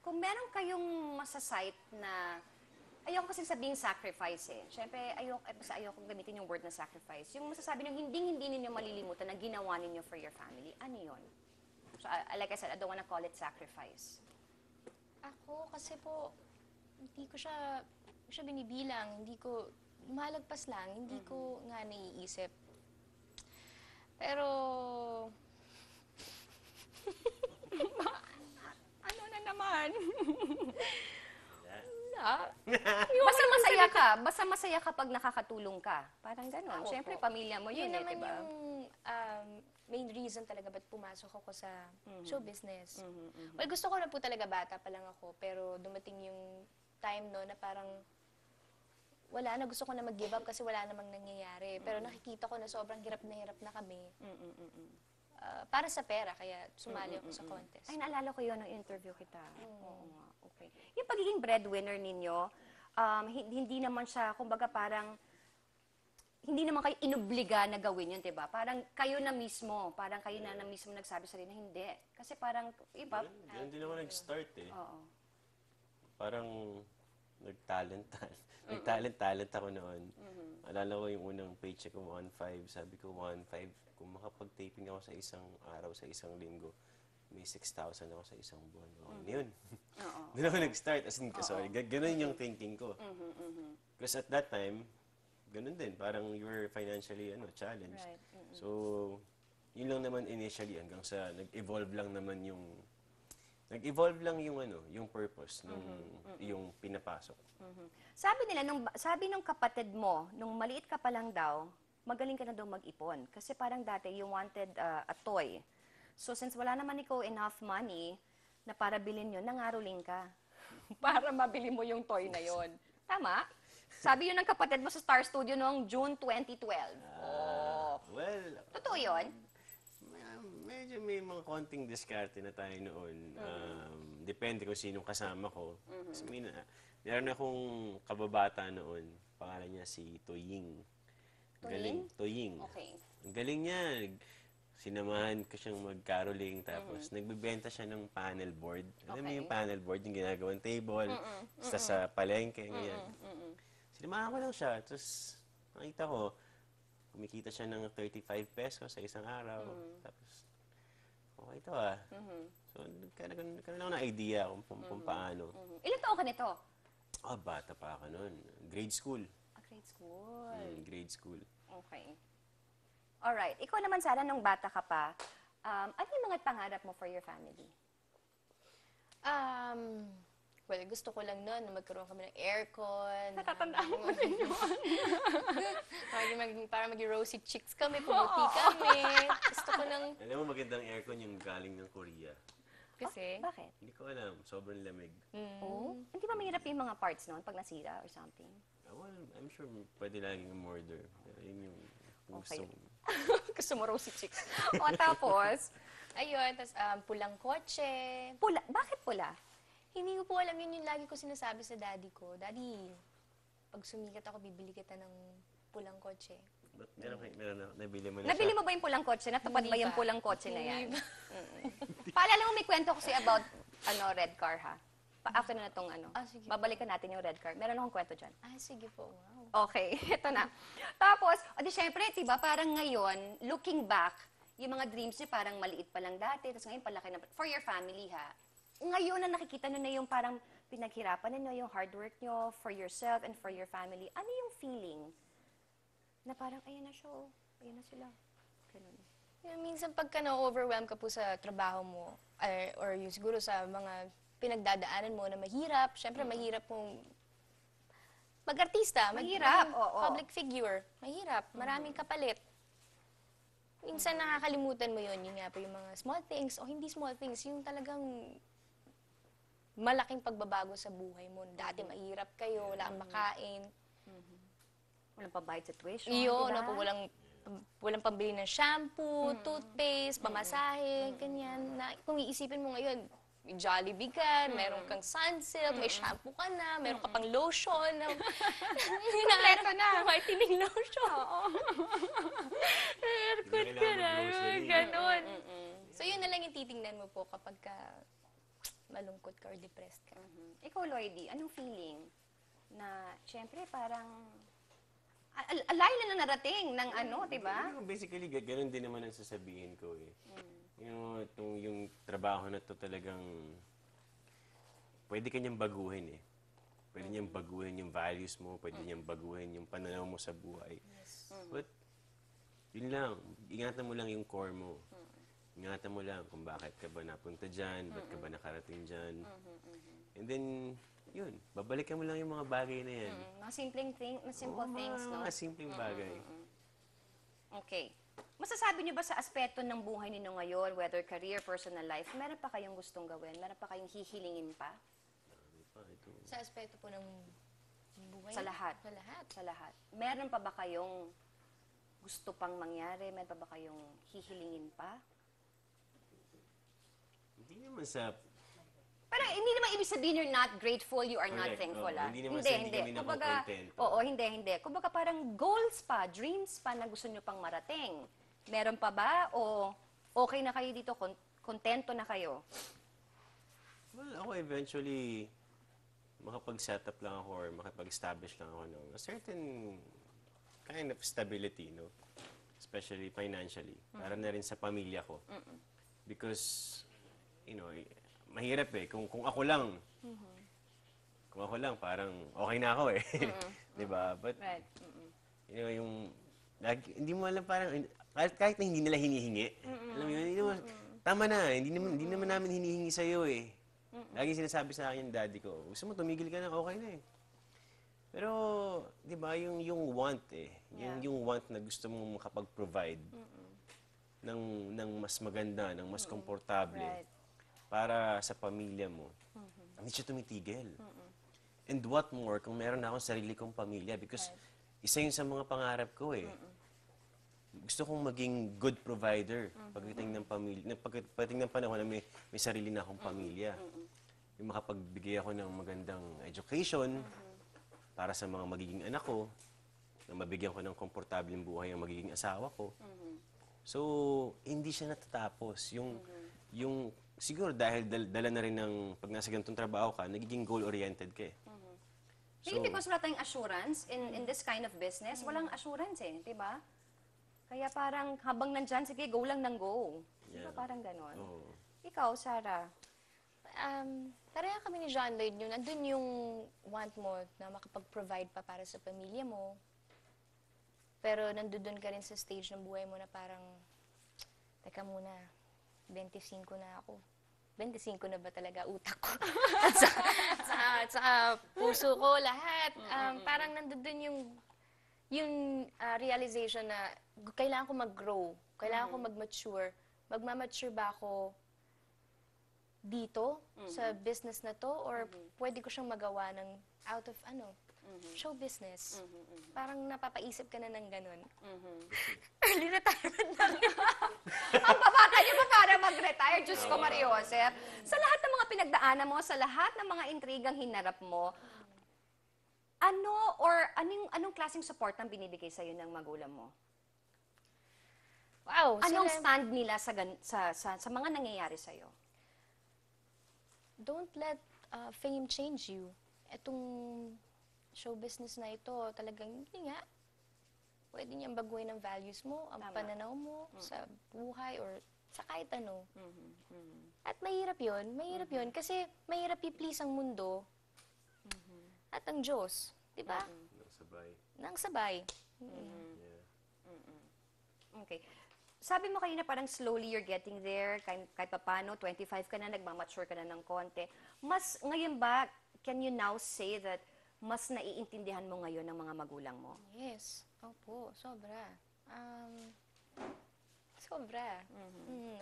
Kung meron kayong masasight na, ayoko kasi sabihing sacrifice Siyempre, ayokong gamitin yung word na sacrifice. Yung masasabi nyo, hindi ninyo malilimutan na ginawa ninyo for your family. Ano yun? So, like I said, I don't wanna call it sacrifice. Ako, kasi po, hindi ko siya binibilang, hindi ko, malagpas lang, hindi ko nga naiisip. Pero, ano na naman? Basta masaya ka. Basta masaya kapag nakakatulong ka. Parang gano'n. Siyempre, pamilya mo yun naman diba? Yung main reason talaga ba't pumasok ako sa show business. Well, gusto ko na po talaga, bata pa lang ako. Pero dumating yung time na parang wala na, gusto ko na mag-give up kasi wala namang nangyayari. Pero nakikita ko na sobrang hirap na kami. Para sa pera, kaya sumali ako sa contest. Ay, naalala ko yun, nung interview kita. Oo nga, okay. Yung pagiging breadwinner ninyo, hindi naman siya, kumbaga parang, hindi naman kayo inubliga na gawin yun, diba? Parang kayo na mismo, nagsabi sa rin na hindi. Kasi parang, iba. Hindi naman nag-start Parang, nag-talent ako noon. Alala ko yung unang paycheck ko, 1.5. Sabi ko, 1.5. Kung makapag-taping ako sa isang araw, sa isang linggo, may 6,000 ako sa isang buwan. Yun. Doon ako nag-start. As in, sorry, ganun yung thinking ko. Because at that time, ganun din. Parang you were financially challenged. Right. So, yun lang naman initially hanggang sa nag-evolve lang yung purpose nung yung pinapasok. Sabi nung kapatid mo, nung maliit ka pa lang daw, magaling ka na daw mag-ipon. Kasi parang dati, you wanted a toy. So since wala naman ikaw enough money na para bilhin yun, nangaruling ka. Para mabili mo yung toy na yon. Tama? Sabi yun ng kapatid mo sa Star Studio noong June 2012. Well, totoo yun? Medyo may mga konting diskarte na tayo noon. Depende kung sinong kasama ko. Kasi meron akong kababata noon. Pangalan niya si Toying. Toying? Toying. Okay. Ang galing niya. sinamahan ko siyang mag-caroling, tapos nagbibenta siya ng panel board. Alam mo yung panel board, yung ginagawang table, basta sa palengke, ganyan. Sinamahan ko lang siya, tapos nakita ko, kumikita siya ng 35 pesos sa isang araw. Tapos, okay ito ah. So, nagkaroon ako ng idea kung paano. Ilang taon ka nito? Oh, bata pa ako noon. Grade school. Ah, grade school. Grade school. Okay. Alright. Ikaw naman, Sarah, nung bata ka pa, ano yung mga pangarap mo for your family? Well, gusto ko lang nun, magkaroon kami ng aircon. Natatandaan mo rin yun. Para maging rosy cheeks kami, pumuti kami. Gusto ko ng... Alam mo, magandang aircon yung galing ng Korea. Kasi? Oh, bakit? Hindi ko alam. Sobrang lamig. Oh? Hindi ba mahirap yung mga parts nun pag nasira or something? Well, I'm sure pwede laging murder. Yun yung... Okay. Gusto mo rosy chicks. O, tapos? Ayun, tapos pulang kotse. Pula? Bakit pula? Hindi ko po alam. Yun yung lagi ko sinasabi sa daddy ko. Daddy, pag sumikat ako, bibili kita ng pulang kotse. But meron na. Nabili mo na siya. Nabili mo ba yung pulang kotse? Natupad ba yung pulang kotse na yan? Paalala mo, may kwento ko siya about red car, ha? After na itong ano, babalikan natin yung red card. Meron akong kwento dyan. Ah, sige po. Wow. Okay, ito na. Tapos, o di syempre, diba, parang ngayon, looking back, yung mga dreams nyo parang maliit pa lang dati, tapos ngayon palaki na, for your family ha, ngayon na nakikita nyo na yung parang pinaghirapan nyo, yung hard work nyo, for yourself and for your family, ano yung feeling na parang, ayun na siya, ayun na sila. Ganun. Yung, minsan pagka na-overwhelm ka po sa trabaho mo, or yung siguro sa mga pinagdadaanan mo na mahirap. Siyempre, mahirap mong mag-artista. Mahirap, oo. Public figure. Mahirap. Maraming kapalit. Minsan nakakalimutan mo yun. Yun nga po yung mga small things o hindi small things. Yung talagang malaking pagbabago sa buhay mo. Dati mahirap kayo, wala kang makain. Walang pabayad sa tuition. Iyo, diba? Walang pambili ng shampoo, toothpaste, pamasahe, ganyan. Na, kung iisipin mo ngayon, may Jollibee ka, mayroon kang sunsilk, may shampoo ka na, mayroon ka pang lotion. Kompleto na. Whitening lotion. Oo. Aircon ka na. Ganon. So, yun na lang yung titingnan mo po kapag ka malungkot ka or depressed ka. Ikaw, Lloydie, anong feeling na, syempre, parang alay na narating ng ano, diba? Basically, ganon din naman ang sasabihin ko eh. Yung trabaho na to talagang pwede kanyang baguhin eh. Pwede niyang baguhin yung values mo, pwede niyang baguhin yung pananaw mo sa buhay. Yes. But, yun lang, ingatan mo lang yung core mo. Ingatan mo lang kung bakit ka ba napunta dyan, ba't ka ba nakarating dyan. And then, yun, babalikan mo lang yung mga bagay na yan. Mga simpleng things, no? Mga simpleng bagay. Okay. Masasabi niyo ba sa aspeto ng buhay ninyo ngayon, whether career, personal life, meron pa kayong gustong gawin? Meron pa kayong hihilingin pa? Sa aspeto po ng buhay? Sa lahat. Sa lahat? Sa lahat. Meron pa ba kayong gusto pang mangyari? Meron pa ba kayong hihilingin pa? Hindi naman sa... Parang hindi naman ibig sabihin you're not grateful, you are not thankful. Hindi naman sa hindi kami nakukontento. Oo, hindi. Kumbaga parang goals pa, dreams pa na gusto nyo pang marating. Meron pa ba? O okay na kayo dito? Kontento na kayo? Well, ako eventually, makapag-set up lang ako or makapag-establish lang ako ng a certain kind of stability, no? Especially financially. Para na rin sa pamilya ko. Because, you know, mahirap eh. Kung ako lang, parang okay na ako eh. Diba? But, you know, yung, hindi mo alam parang, kahit na hindi nila hinihingi. Alam mo yun, tama na, hindi naman namin hinihingi sa'yo eh. Laging sinasabi sa akin yung daddy ko, gusto mo, tumigil ka na, okay na eh. Pero, di ba, yung want eh. Yung want na gusto mong makapag-provide ng mas maganda, ng mas komportable para sa pamilya mo. Hindi siya tumitigil. And what more kung meron na akong sarili kong pamilya because isa yun sa mga pangarap ko eh. Gusto kong maging good provider pagdating ng panahon na may sarili na akong pamilya. Yung makapagbigay ako ng magandang education para sa mga magiging anak ko, na mabigyan ko ng komportableng buhay ang magiging asawa ko. So, hindi siya natatapos. Yung siguro dahil dala na rin ng pag nasa ganitong trabaho ka, nagiging goal-oriented ka eh. So, maybe because wala tayong assurance in this kind of business, walang assurance eh, di ba? Kaya parang habang nandyan, sige, go lang ng go. Yeah. Diba parang ganon? Oh. Ikaw, Sarah? Pareha kami ni John Lloyd yun. Nandun yung want mo na makapag-provide pa para sa pamilya mo. Pero nandun ka rin sa stage ng buhay mo na parang, teka muna, 25 na ako. 25 na ba talaga utak ko? at saka puso ko, lahat. Parang nandun yung realization na kailangan ko mag-grow, kailangan ko mag-mature. Magmamature ba ako dito sa business na to? Or pwede ko siyang magawa ng out of ano? Show business. Parang napapaisip ka na ng ganun. Early retirement na rin. Ang babaka niyo ba para mag-retire? Diyos ko, Maria Joseph. Sa lahat ng mga pinagdaanan mo, sa lahat ng mga intrigang hinarap mo, anong klaseng support ang binibigay sa'yo ng magulang mo? Wow! Anong stand nila sa mga nangyayari sa'yo? Don't let fame change you. Itong show business na ito, talagang hindi nga. Pwede niyang baguhin ang values mo, ang pananaw mo sa buhay or sa kahit ano. At mahirap yun. Mahirap yun kasi mahirap i-please ang mundo at ang Diyos. Diba? Nang sabay. Okay. Sabi mo kanina parang slowly you're getting there, kahit papano, 25 ka na, nagmamature ka na ng konti. Mas ngayon ba, can you now say that mas naiintindihan mo ngayon ng mga magulang mo? Yes. Opo, sobra. Sobra.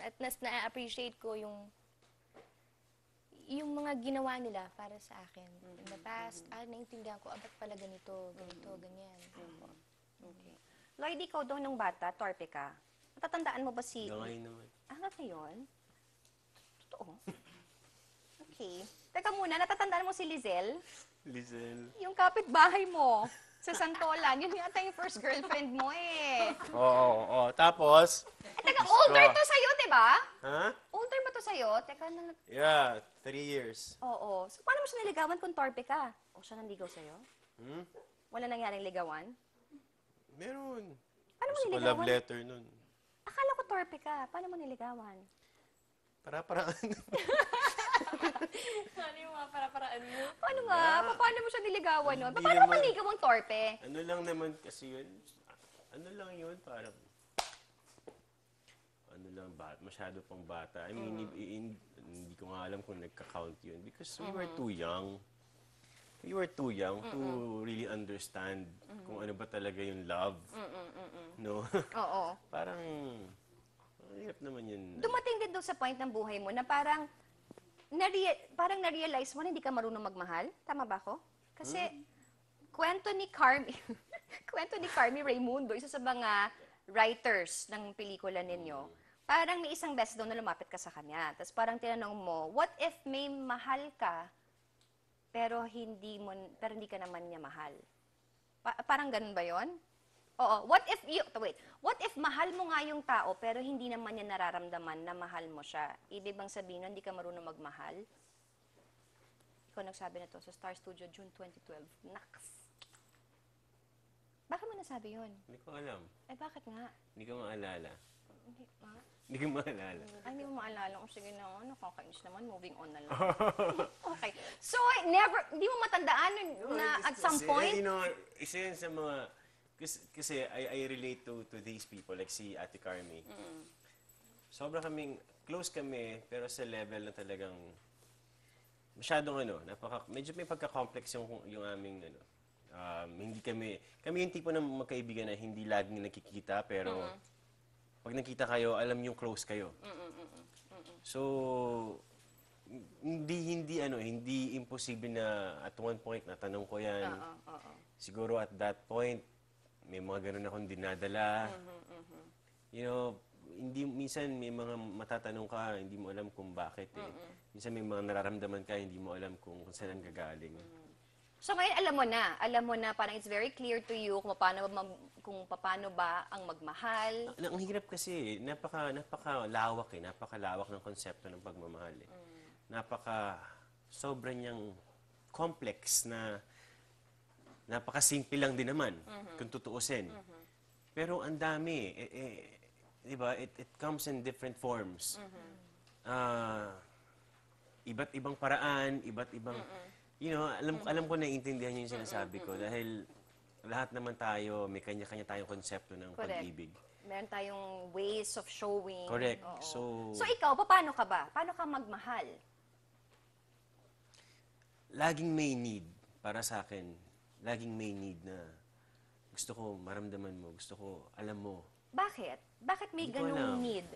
At nas na-appreciate ko yung mga ginawa nila para sa akin. In the past, naiintindihan ko, ba't pala ganito, ganyan. Okay. Lloyd, ikaw daw nung bata, torpe ka. Natatandaan mo ba si... Gawin naman. Hanggang ngayon? Totoo. Okay. Teka muna, natatandaan mo si Lizelle? Lizelle. Yung kapitbahay mo sa Santolan, yun yata yung first girlfriend mo eh. Oo. Tapos? Teka, older to sa'yo, diba? Ha? Older ba to sa'yo? Teka, yeah, 3 years. Oo. So, paano mo siya niligawan kung torpe ka? O siya nanligaw sa'yo? Wala nangyaring ligawan? Meron. Paano mo niligawan? Love letter nun. Akala ko torpe ka. Paano mo niligawan? Para-paraan. Ano yung mga para-paraan mo? Paano nga? Paano mo siya niligawan nun? Paano mo niligaw ang torpe? Ano lang naman kasi yun? Ano lang yun? Parang... Ano lang, masyado pang bata. I mean, hindi ko nga alam kung nagka-count yun. Because we were too young. We were too young to really understand kung ano ba talaga yung love. No? Oo. Parang... Hirap naman yun. Dumating din doon sa point ng buhay mo na parang... Parang na-realize mo na hindi ka marunong magmahal. Tama ba ako? Kasi... Kwento ni Carmi Raimundo, isa sa mga writers ng pelikula ninyo. Parang may isang best daw na lumapit ka sa kanya. Tapos parang tinanong mo, what if may mahal ka pero hindi ka naman niya mahal. Parang ganun ba 'yon? Oo, what if mahal mo nga yung tao pero hindi naman niya nararamdaman na mahal mo siya? Ibig bang sabihin nun, hindi ka marunong magmahal? Ikaw nagsabi na to sa Star Studio June 2012. Naks. Bakit mo nasabi 'yon? Hindi ko alam. Eh bakit nga? Hindi ko maalala. Hindi ko maalala. Ay, hindi mo maalala. O sige na, nakakainis naman. Moving on na lang. Okay. So, hindi mo matandaan na at some point? You know, isa yun sa mga, kasi I relate to these people, like si Ate Carmi. Sobra kaming, close kami, pero sa level na talagang, masyadong ano, medyo may pagka-complex yung aming, ano, hindi kami yung tipo ng magkaibigan na hindi laging nakikita, pero, pag nakita kayo, alam yung close kayo. So, hindi imposible na at one point, natanong ko yan. Siguro at that point, may mga ganun akong dinadala. You know, minsan may mga matatanong ka, hindi mo alam kung bakit eh. Minsan may mga nararamdaman ka, hindi mo alam kung saan ang gagaling. So ngayon, alam mo na, parang it's very clear to you kung paano ba ang magmahal. Ang hirap kasi, napakalawak ng konsepto ng pagmamahal. Eh. Mm. Sobra niyang complex na napakasimple lang din naman, kung tutuusin. Pero ang dami, diba, it comes in different forms. Iba't ibang paraan, iba't ibang... You know, alam ko naiintindihan niyo yung sinasabi ko dahil lahat naman tayo, may kanya-kanya tayong konsepto ng pag-ibig. Meron tayong ways of showing. Correct. Oo. So ikaw, paano ka ba? Paano ka magmahal? Laging may need para sa akin. Laging may need na gusto ko maramdaman mo, gusto ko alam mo. Bakit? Bakit may ganung need?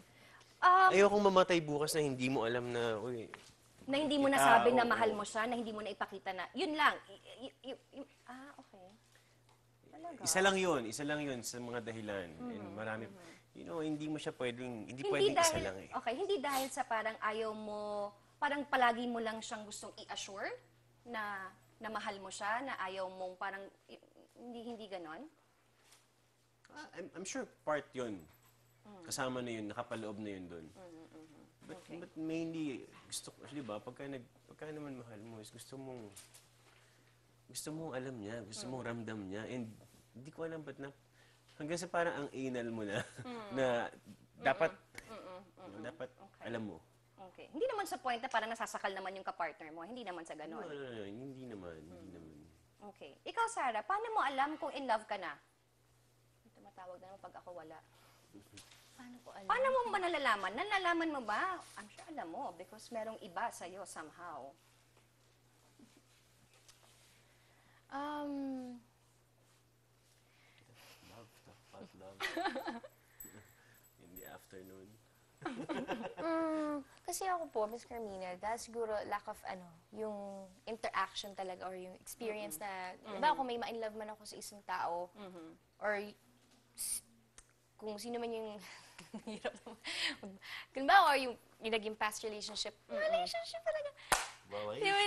Ayokong mamatay bukas na hindi mo alam na, uy, na hindi mo nasabi na mahal mo siya, na hindi mo na ipakita na, yun lang. Okay. Talaga? Isa lang yun sa mga dahilan. And marami, you know, hindi pwedeng dahil, isa lang eh. Okay, hindi dahil sa parang ayaw mo, parang palagi mo lang siyang gustong i-assure na mahal mo siya, na ayaw mong parang, hindi ganon? I'm sure part yun. Kasama na yun, nakapaloob na yun doon. But mainly, gusto ko, di ba, pagka naman mahal mo, is gusto mong alam niya, gusto mong ramdam niya, and hindi ko alam ba't hanggang sa parang ang anal mo na, na dapat alam mo. Okay. Hindi naman sa point na parang nasasakal naman yung kapartner mo, hindi naman sa ganon. No, hindi naman. Okay. Ikaw, Sarah, paano mo alam kung in love ka na? Tumatawag na naman pag ako wala. Paano ko alam? Paano mo ba nalalaman? Nalalaman mo ba? I'm sure alam mo because merong iba sa'yo somehow. Love, talk about love. In the afternoon. Kasi ako po, Ms. Carmina, dahil siguro lack of yung interaction talaga or yung experience na, diba kung may ma-inlove man ako sa isang tao or kung sino man yung hirap naman. Kung ba, or yung naging past relationship. Relationship talaga. Baway. Diba,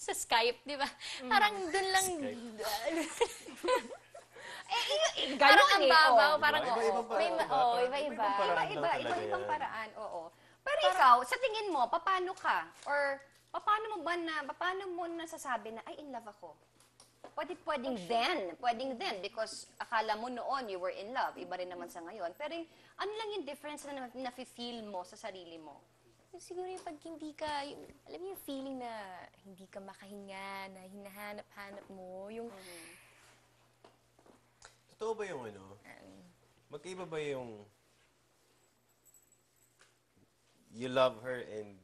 sa Skype, di ba? Parang dun lang. Parang ang babaw. Parang iba-iba. Iba-ibang paraan, oo. Pero ikaw, sa tingin mo, paano ka? Or paano mo nasasabi na, ay, in love ako? Pwedeng then, because akala mo noon you were in love, iba rin naman sa ngayon. Pero ano lang yung difference na nafe-feel mo sa sarili mo? Siguro yung pag hindi ka, alam mo yung feeling na hindi ka makahinga, na hinahanap-hanap mo, yung... Totoo ba yung magkaiba ba yung you love her and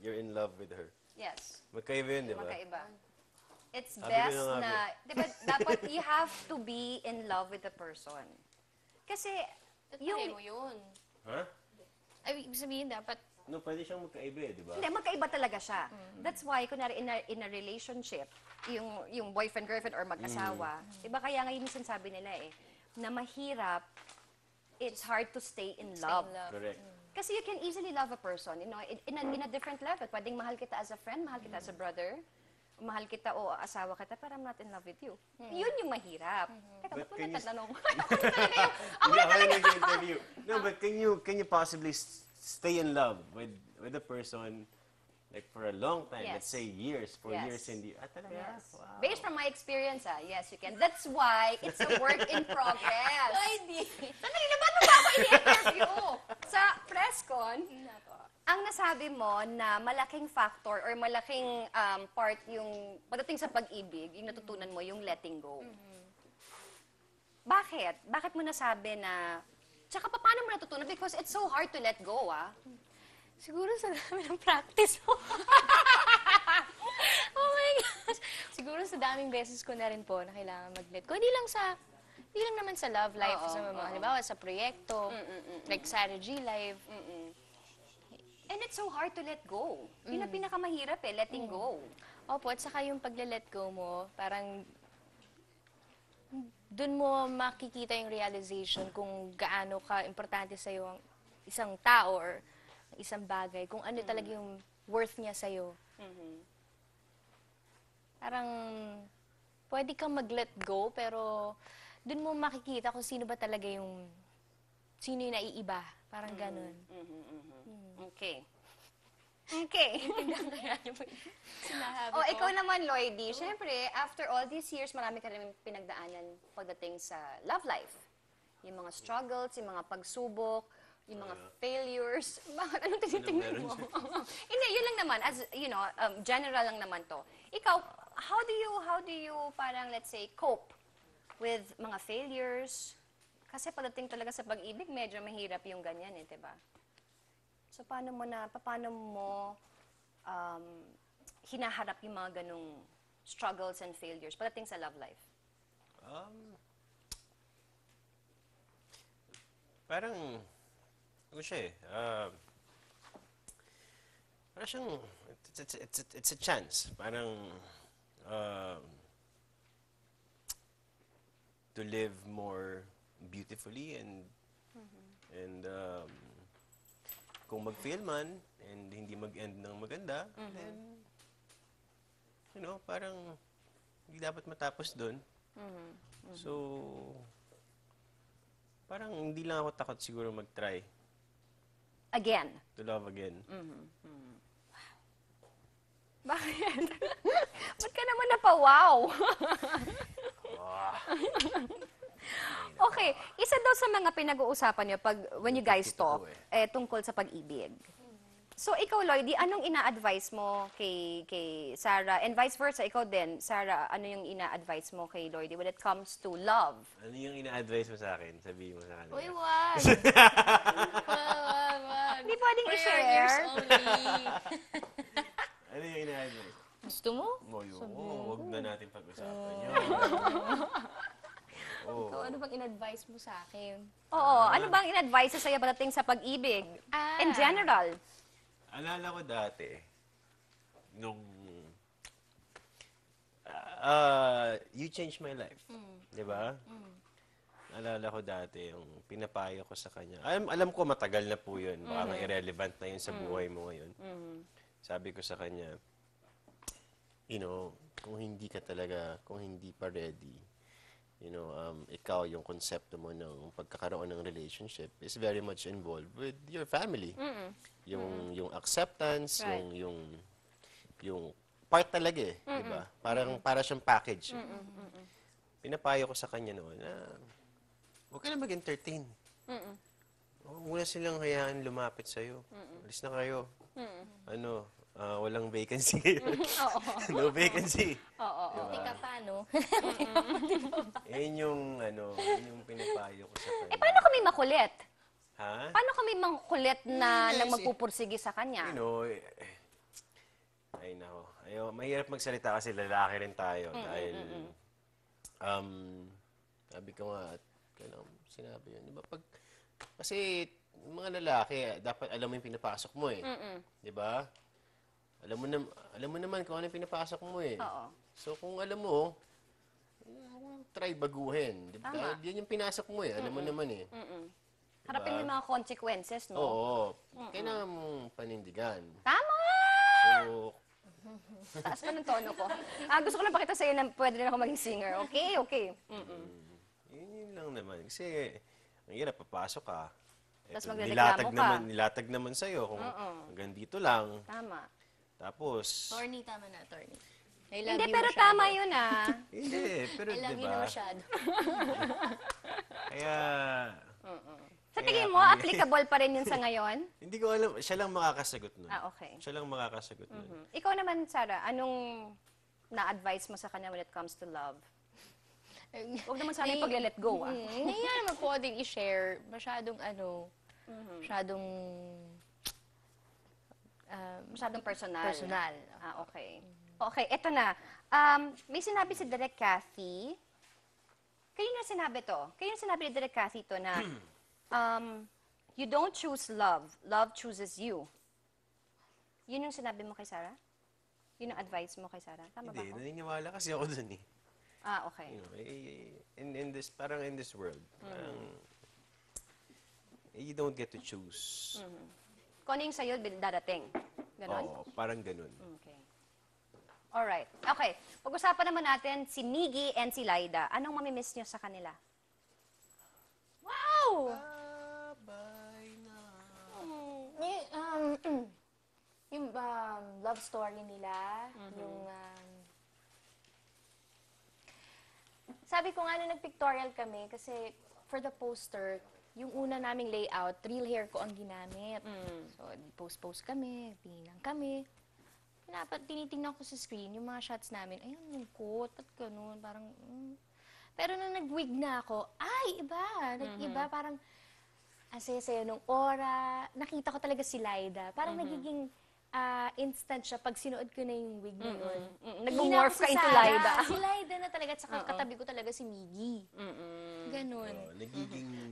you're in love with her? Yes. Magkaiba yun, di ba? Magkaiba. It's best na, diba, dapat you have to be in love with the person. Kasi, yung... mo yun. Huh? Ibig sabihin, dapat... No, pwede siyang magkaiba eh, diba? Hindi, magkaiba talaga siya. That's why, kunwari, in a relationship, yung boyfriend-girlfriend or mag-asawa, diba, kaya ngayon yung sinasabi nila eh, na mahirap, it's hard to stay in love. Correct. Kasi you can easily love a person, you know, in a different level. Pwedeng mahal kita as a friend, mahal kita as a brother, mahal kita o asawa kita, pero I'm not in love with you. Yun yung mahirap. Teka, ba't mo natatanong? Ako na talaga. No, but can you possibly stay in love with a person like for a long time, yes. Let's say years, for years and years? Ah, talaga? Yes. Wow. Based from my experience, yes, you can. That's why it's a work in progress. Ay, di. Sandali na, ba't mo ba ako ini-interview? Sa presscon, ang nasabi mo na malaking factor or malaking part yung pagdating sa pag-ibig, yung natutunan mo, yung letting go. Bakit? Bakit mo nasabi na... Tsaka paano mo natutunan? Because it's so hard to let go, Siguro sa dami ng practice mo. Oh my gosh! Siguro sa daming beses ko na rin po na kailangan mag-let go. Hindi lang naman sa love life, sa mga, halimbawa, sa proyekto, like Sarah G Live. And it's so hard to let go. Yun ang pinakamahirap eh, letting go. Opo, at saka yung pagla-let go mo, parang dun mo makikita yung realization kung gaano ka-importante sa'yo ang isang tao or isang bagay, kung ano talaga yung worth niya sa'yo. Parang pwede kang mag-let go, pero dun mo makikita kung sino ba talaga yung, sino yung naiiba. Parang ganun. Okay. Okay. O, ikaw naman, Lloydie. Siyempre, after all these years, marami ka rin pinagdaanan pagdating sa love life. Yung mga struggles, yung mga pagsubok, yung mga failures. Bakit? Anong tinitingnan mo? Hindi, yun lang naman. As, you know, general lang naman to. Ikaw, how do you parang, let's say, cope with mga failures? Kasi pagdating talaga sa pag-ibig, medyo mahirap yung ganyan eh, diba? So, paano mo hinaharap yung mga ganong struggles and failures pagdating sa love life? Parang, ano siya eh, parang siyang, it's a chance. Parang, to live more beautifully and kung mag-fail man, and hindi mag-end ng maganda, then, you know, parang hindi dapat matapos dun. So, parang hindi lang ako takot siguro mag-try. Again? To love again. Wow. Bakit? Ba't ka naman napawaw? Okay, isa daw sa mga pinag-uusapan niyo pag when you guys talk tungkol sa pag-ibig. So ikaw, Lloydie, anong ina-advise mo kay Sarah and vice versa, ikaw din, Sarah, ano yung ina-advise mo kay Lloydie when it comes to love? Ano yung ina-advise mo sa akin? Sabihin mo sa kanila. Uy, what? Hindi pwedeng i-share. Ano yung ina-advise? Gusto mo? Huwag na natin pag-usapan yun. Ikaw, ano bang in-advise mo sa akin? Oo, ano bang in-advise sa sa'yo pagdating sa pag-ibig? In general. Alala ko dati, nung... you changed my life. Diba? Alala ko dati, yung pinapaya ko sa kanya. Alam ko matagal na po yun. Baka irrelevant na yun sa buhay mo ngayon. Sabi ko sa kanya, you know, kung hindi ka talaga, kung hindi pa ready, you know, ikaw, yung konsepto mo ng pagkakaroon ng relationship is very much involved with your family. Yung acceptance, right. yung part talaga eh, di ba? Para siyang package. Pinapayo ko sa kanya noon na huwag ka na mag-entertain. Huwag na silang hayaan lumapit sa'yo. Alis na kayo. Ano? Walang vacancy. No vacancy. Hindi ka pa, no? Yan yung, ano, yung pinapayo ko sa kanya. Eh, paano kami makulit? Ha? Paano kami makulit na magpupursige sa kanya? You know, ay nako. Ayaw, mahirap magsalita kasi lalaki rin tayo. Dahil, sabi ko nga, sinabi yun, di ba? Kasi, mga lalaki, dapat alam mo yung pinapasok mo eh. Di ba? Alam mo naman kung ano pinapasok mo eh. So kung alam mo, try baguhin. Diba? Yan yung pinasok mo eh. Alam mo naman eh. Diba? Harapin mo yung mga consequences, no? Oo. Kailangan mong panindigan. Tama! So, taas pa ng tono ko. Gusto ko lang pakita sa'yo na pwede rin ako maging singer. Okay, okay. Yun lang naman. Kasi, ang hirap, papasok ka. Tapos maglalagamo ka. Nilatag naman sa'yo kung hanggang dito lang. Tama. Tapos... Torny, tama na, Torny. Hindi, pero masyado. Tama yun, ah. Hindi, pero diba? I love you na masyado. Kaya... Sa tingin mo, applicable pa rin yun sa ngayon? Hindi ko alam. Siya lang makakasagot nun. Okay. Siya lang makakasagot nun. Ikaw naman, Sarah, anong na-advise mo sa kanya when it comes to love? Huwag naman sana yung pag-let go, ah. Hindi nga naman pwedeng i-share. Masyadong, ano, masyadong personal. Personal. Okay. Okay, eto na. May sinabi si Direk Cathy. Kayo na sinabi to. Kayo na sinabi ni Direk Cathy to na you don't choose love. Love chooses you. Yun yung sinabi mo kay Sarah? Yun ang advice mo kay Sarah? Tama ba ako? Hindi, naniniwala kasi ako dun eh. Okay. You know, parang in this world, parang, you don't get to choose. Kung ano yung sa'yo, dadating. Ganon? Oo, parang ganon. Okay. O, Alright. Okay. Pag-usapan naman natin si Miggy and si Lyda. Anong mamimiss nyo sa kanila? Wow! Yung love story nila, yung... Sabi ko nga nung nag-pictorial kami, kasi for the poster, yung una naming layout, real hair ko ang ginamit. So, post-post kami, tingnan kami. Tinitingnan ko sa screen, yung mga shots namin, ayun, lungkot, ba't ganun, parang... Pero nung nag-wig na ako, ay, iba, nag-iba, parang... Ang saya-saya nung aura. Nakita ko talaga si Lyda. Parang nagiging instant siya pag sinuod ko na yung wig na yun. Nag-morph ka into Lyda. Si Lyda na talaga at saka katabi ko talaga si Miggy. Ganun.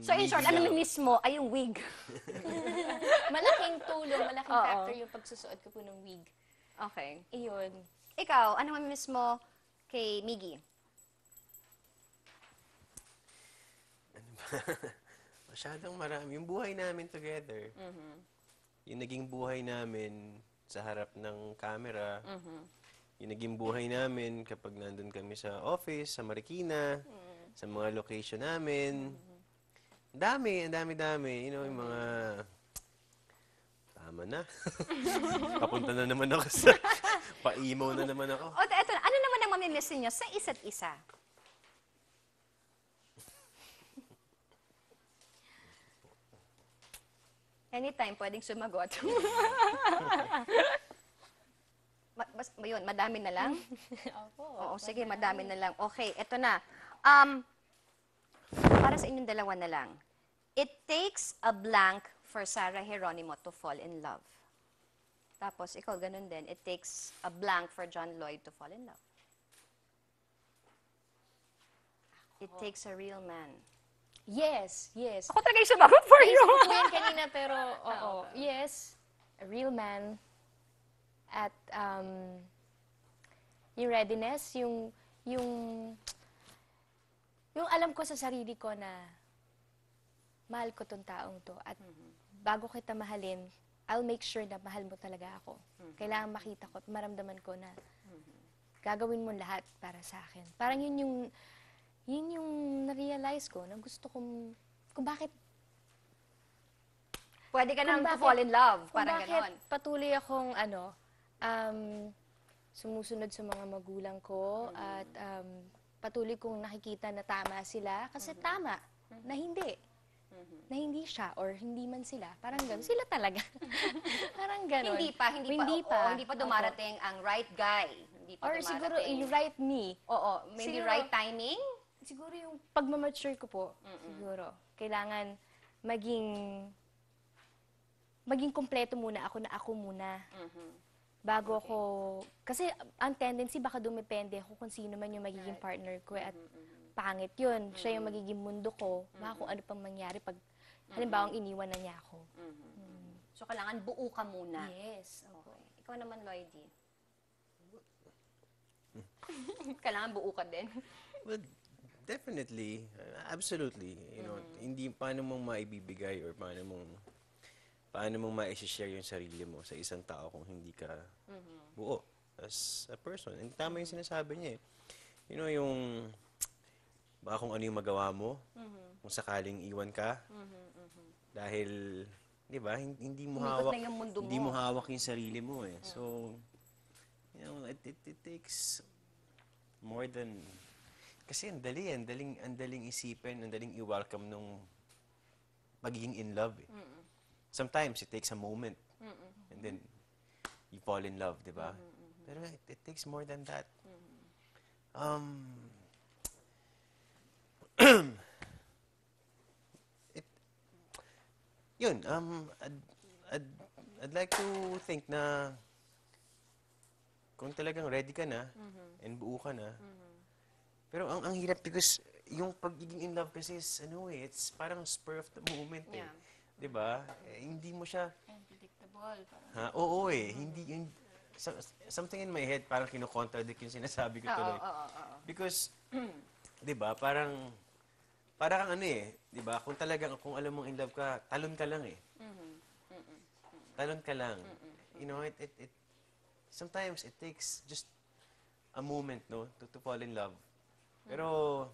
So in short, ano miss mo ay yung wig. Malaking tulong, malaking factor yung pagsusuot ko po ng wig. Okay. Iyon. Ikaw, ano miss mo kay Miggy? Ano ba? Masyadong marami. Yung buhay namin together, yung naging buhay namin sa harap ng camera, yung naging buhay namin kapag nandun kami sa office, sa Marikina, sa mga location namin. Ang dami. You know, yung mga... Tama na. Papunta na naman ako sa... Pa-emo na naman ako. O, eto na. Ano naman ang mamimiss niyo sa isa't isa? Anytime, pwedeng sumagot. Yun, madami na lang? Oo, sige, madami na lang. Okay, eto na. Para sa inyong dalawa na lang. It takes a blank for Sarah Geronimo to fall in love. Tapos, ikaw, ganun din. It takes a blank for John Lloyd to fall in love. It takes a real man. Yes, yes. Ako talaga yung sumagot for you. Naisip ko yan kanina, pero oo. Yes, a real man. At yung readiness, yung alam ko sa sarili ko na mahal ko tong taong to. At bago kita mahalin, I'll make sure na mahal mo talaga ako. Kailangan makita ko at maramdaman ko na gagawin mo lahat para sa akin. Parang yun yung na-realize ko na gusto kong, kung bakit... Pwede ka nang fall in love, parang ganon. Kung bakit patuloy akong, sumusunod sa mga magulang ko at patuloy kong nakikita na tama sila kasi tama, na hindi. Na hindi siya or hindi man sila. Parang gano'n. Sila talaga. Parang gano'n. Hindi pa dumarating ang right guy. Hindi pa or dumarating. Siguro yung right me. Oo, maybe siguro, right timing. Siguro yung pagmamature ko po, siguro, kailangan maging kompleto muna ako na ako muna. Bago ako, kasi ang tendency baka dumepende ako kung sino man yung magiging partner ko at pangit yun. Siya yung magiging mundo ko. Baka kung ano pang mangyari pag, halimbawa, iniwan na niya ako. So, kailangan buo ka muna. Yes. Okay. Ikaw naman, Lloydie. Kailangan buo ka din. Well, definitely, absolutely. You know, hindi paano mong maibibigay or paano mong ma-share yung sarili mo sa isang tao kung hindi ka buo as a person. And tama yung sinasabi niya eh. You know, yung baka kung ano yung magawa mo, kung sakaling iwan ka, dahil, di ba, hindi mo hawak yung sarili mo eh. So, you know, it takes more than... Kasi ang daling isipin, ang daling i-welcome nung pagiging in love. Eh. Sometimes, it takes a moment. And then, you fall in love, di ba? Pero it takes more than that. I'd like to think na kung talagang ready ka na and buo ka na, pero ang hirap because yung pagiging in love kasi is, ano eh, it's parang spur of the moment eh. Yeah. Diba? Hindi mo siya... Unpredictable. Oo eh. Hindi yun... Something in my head parang kinocontradict yung sinasabi ko tuloy. Because, diba, parang... Parang kang ano eh. Diba? Kung talagang, kung alam mong in love ka, talon ka lang eh. Talon ka lang. You know, it... Sometimes it takes just a moment, no? To fall in love. Pero,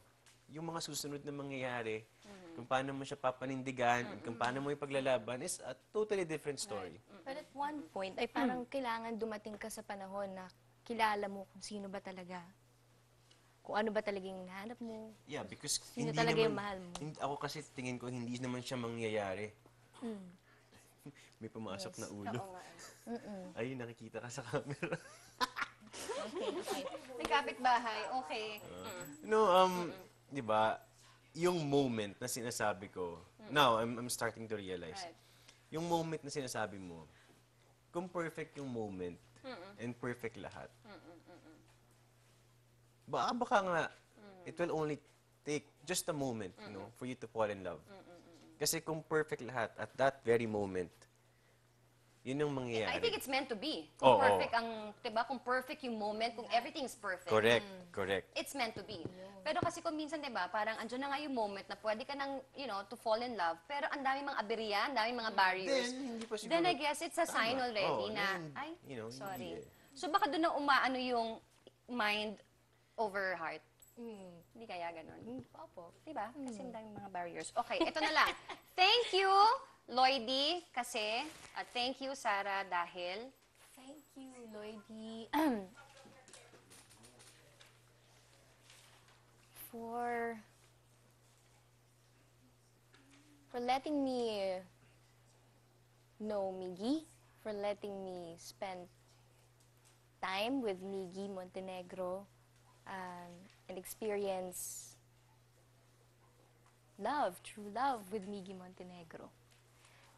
yung mga susunod na mangyayari, kung paano mo siya papanindigan, kung paano mo ipaglalaban, is a totally different story. But at one point, ay parang kailangan dumating ka sa panahon na kilala mo kung sino ba talaga. Kung ano ba talagang hinahanap mo. Yeah, because sino hindi talaga naman, yung mahal mo. Ako kasi tingin ko, hindi naman siya mangyayari. May pumasok na ulo. Ay, nakikita ka sa camera. Okay. Nagkapit bahay, okay. Di ba, yung moment na sinasabi ko, now, I'm starting to realize, yung moment na sinasabi mo, kung perfect yung moment, and perfect lahat, baka nga, it will only take just a moment, you know, for you to fall in love. Kasi kung perfect lahat at that very moment, yun ang mangyayari. I think it's meant to be. Kung perfect ang, diba, kung perfect yung moment, kung everything's perfect. Correct, correct. It's meant to be. Pero kasi kung minsan, diba, parang andyan na nga yung moment na pwede ka nang, you know, to fall in love, pero ang daming mga aberya, ang daming mga barriers. Then I guess it's a sign already na, ay, you know, sorry. So baka doon na umaano yung mind over heart. Hindi kaya ganun. Opo. Diba? Kasi ang daming mga barriers. Okay, ito na lang. Thank you, Lloydie, kasi. At thank you, Sarah, dahil. Thank you, Lloydie. For letting me know Miggy. For letting me spend time with Miggy Montenegro. And experience love, true love with Miggy Montenegro.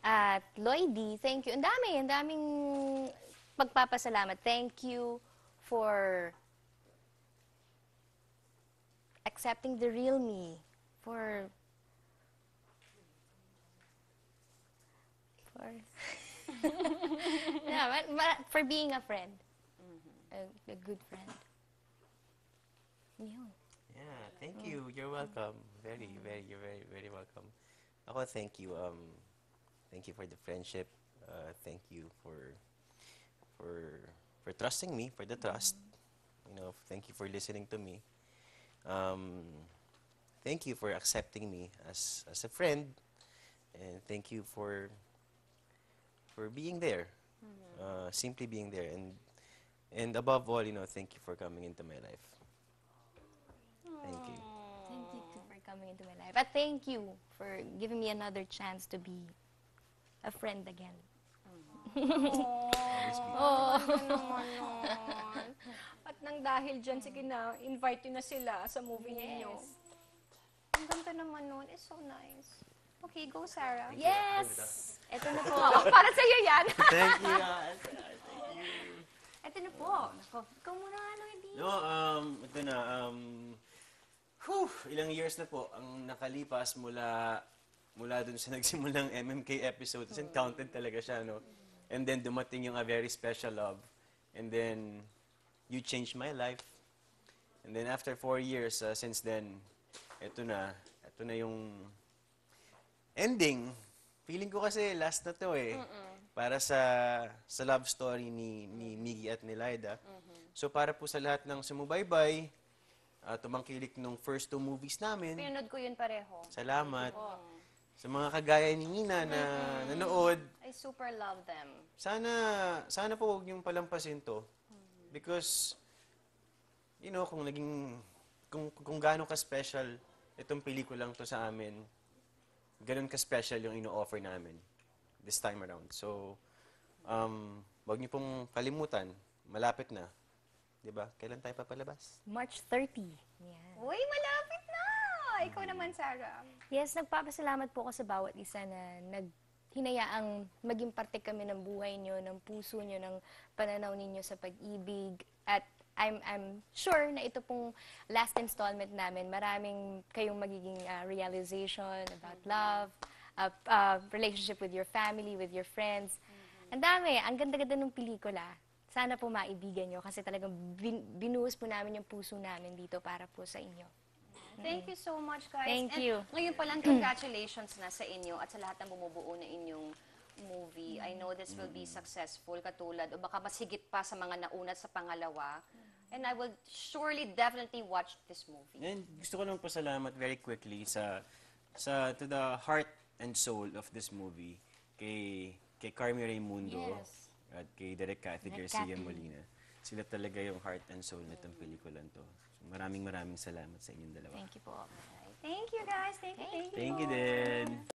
At Lloydie, thank you. Ang daming pagpapasalamat. Thank you for accepting the real me, for being a friend, a good friend. Yeah, thank you. You're welcome. You're very welcome. Ako, thank you. Thank you for the friendship. Thank you for trusting me, for the trust. You know, thank you for listening to me. Thank you for accepting me as a friend, and thank you for being there, simply being there, and above all, you know, thank you for coming into my life. Thank you. Thank you too for coming into my life. But thank you for giving me another chance to be a friend again. At nang dahil dyan, sige na, invite nyo na sila sa movie ninyo. Ang ganda naman nun. It's so nice. Okay, go Sarah. Yes! Ito na po. Para sa'yo yan. Thank you. Ito na po. Ikaw muna nga lang hindi. No, ito na. Ilang years na po ang nakalipas mula dun sa nagsimulang MMK episode. Kasi counted talaga siya, no? And then dumating yung A Very Special Love. And then, you changed my life. And then after 4 years, since then, ito na yung ending. Feeling ko kasi last na to eh. Para sa love story ni Miggy at ni Lyda. So para po sa lahat ng sumubaybay, tumangkilik nung first 2 movies namin. Pinunod ko yun pareho. Salamat. Sa mga kagaya ni Nina na nanood. I super love them. Sana po huwag niyong palampasin to. Because, you know, kung gaano ka-special itong pelikulang to sa amin, ganun ka-special yung ino-offer namin this time around. So, huwag niyo pong kalimutan. Malapit na. Diba? Kailan tayo papalabas? March 30. Yeah. Uy, malapit na! Ikaw naman, Sarah. Yes, nagpapasalamat po ako sa bawat isa na hinayaang maging parte kami ng buhay niyo, ng puso niyo, ng pananaw ninyo sa pag-ibig. At I'm sure na ito pong last installment namin. Maraming kayong magiging realization about love, relationship with your family, with your friends. Ang dami. Ang ganda-ganda ng pelikula. Sana po maibigan nyo kasi talagang binuhos po namin yung puso namin dito para po sa inyo. Thank you so much, guys. Thank you. Ngayon palang congratulations na sa inyo at sa lahat ng bumubuo na inyong movie. I know this will be successful katulad o baka mas higit pa sa mga nauna sa pangalawa. And I will surely, definitely watch this movie. And gusto ko nang pasalamat very quickly to the heart and soul of this movie, kay Carmi Raimundo, yes, at kay Direk Cathy Garcia Molina. Sila talaga yung heart and soul nitong pelikulang to. So, maraming salamat sa inyong dalawa. Thank you po. Thank you guys. Thank you. Thank you din.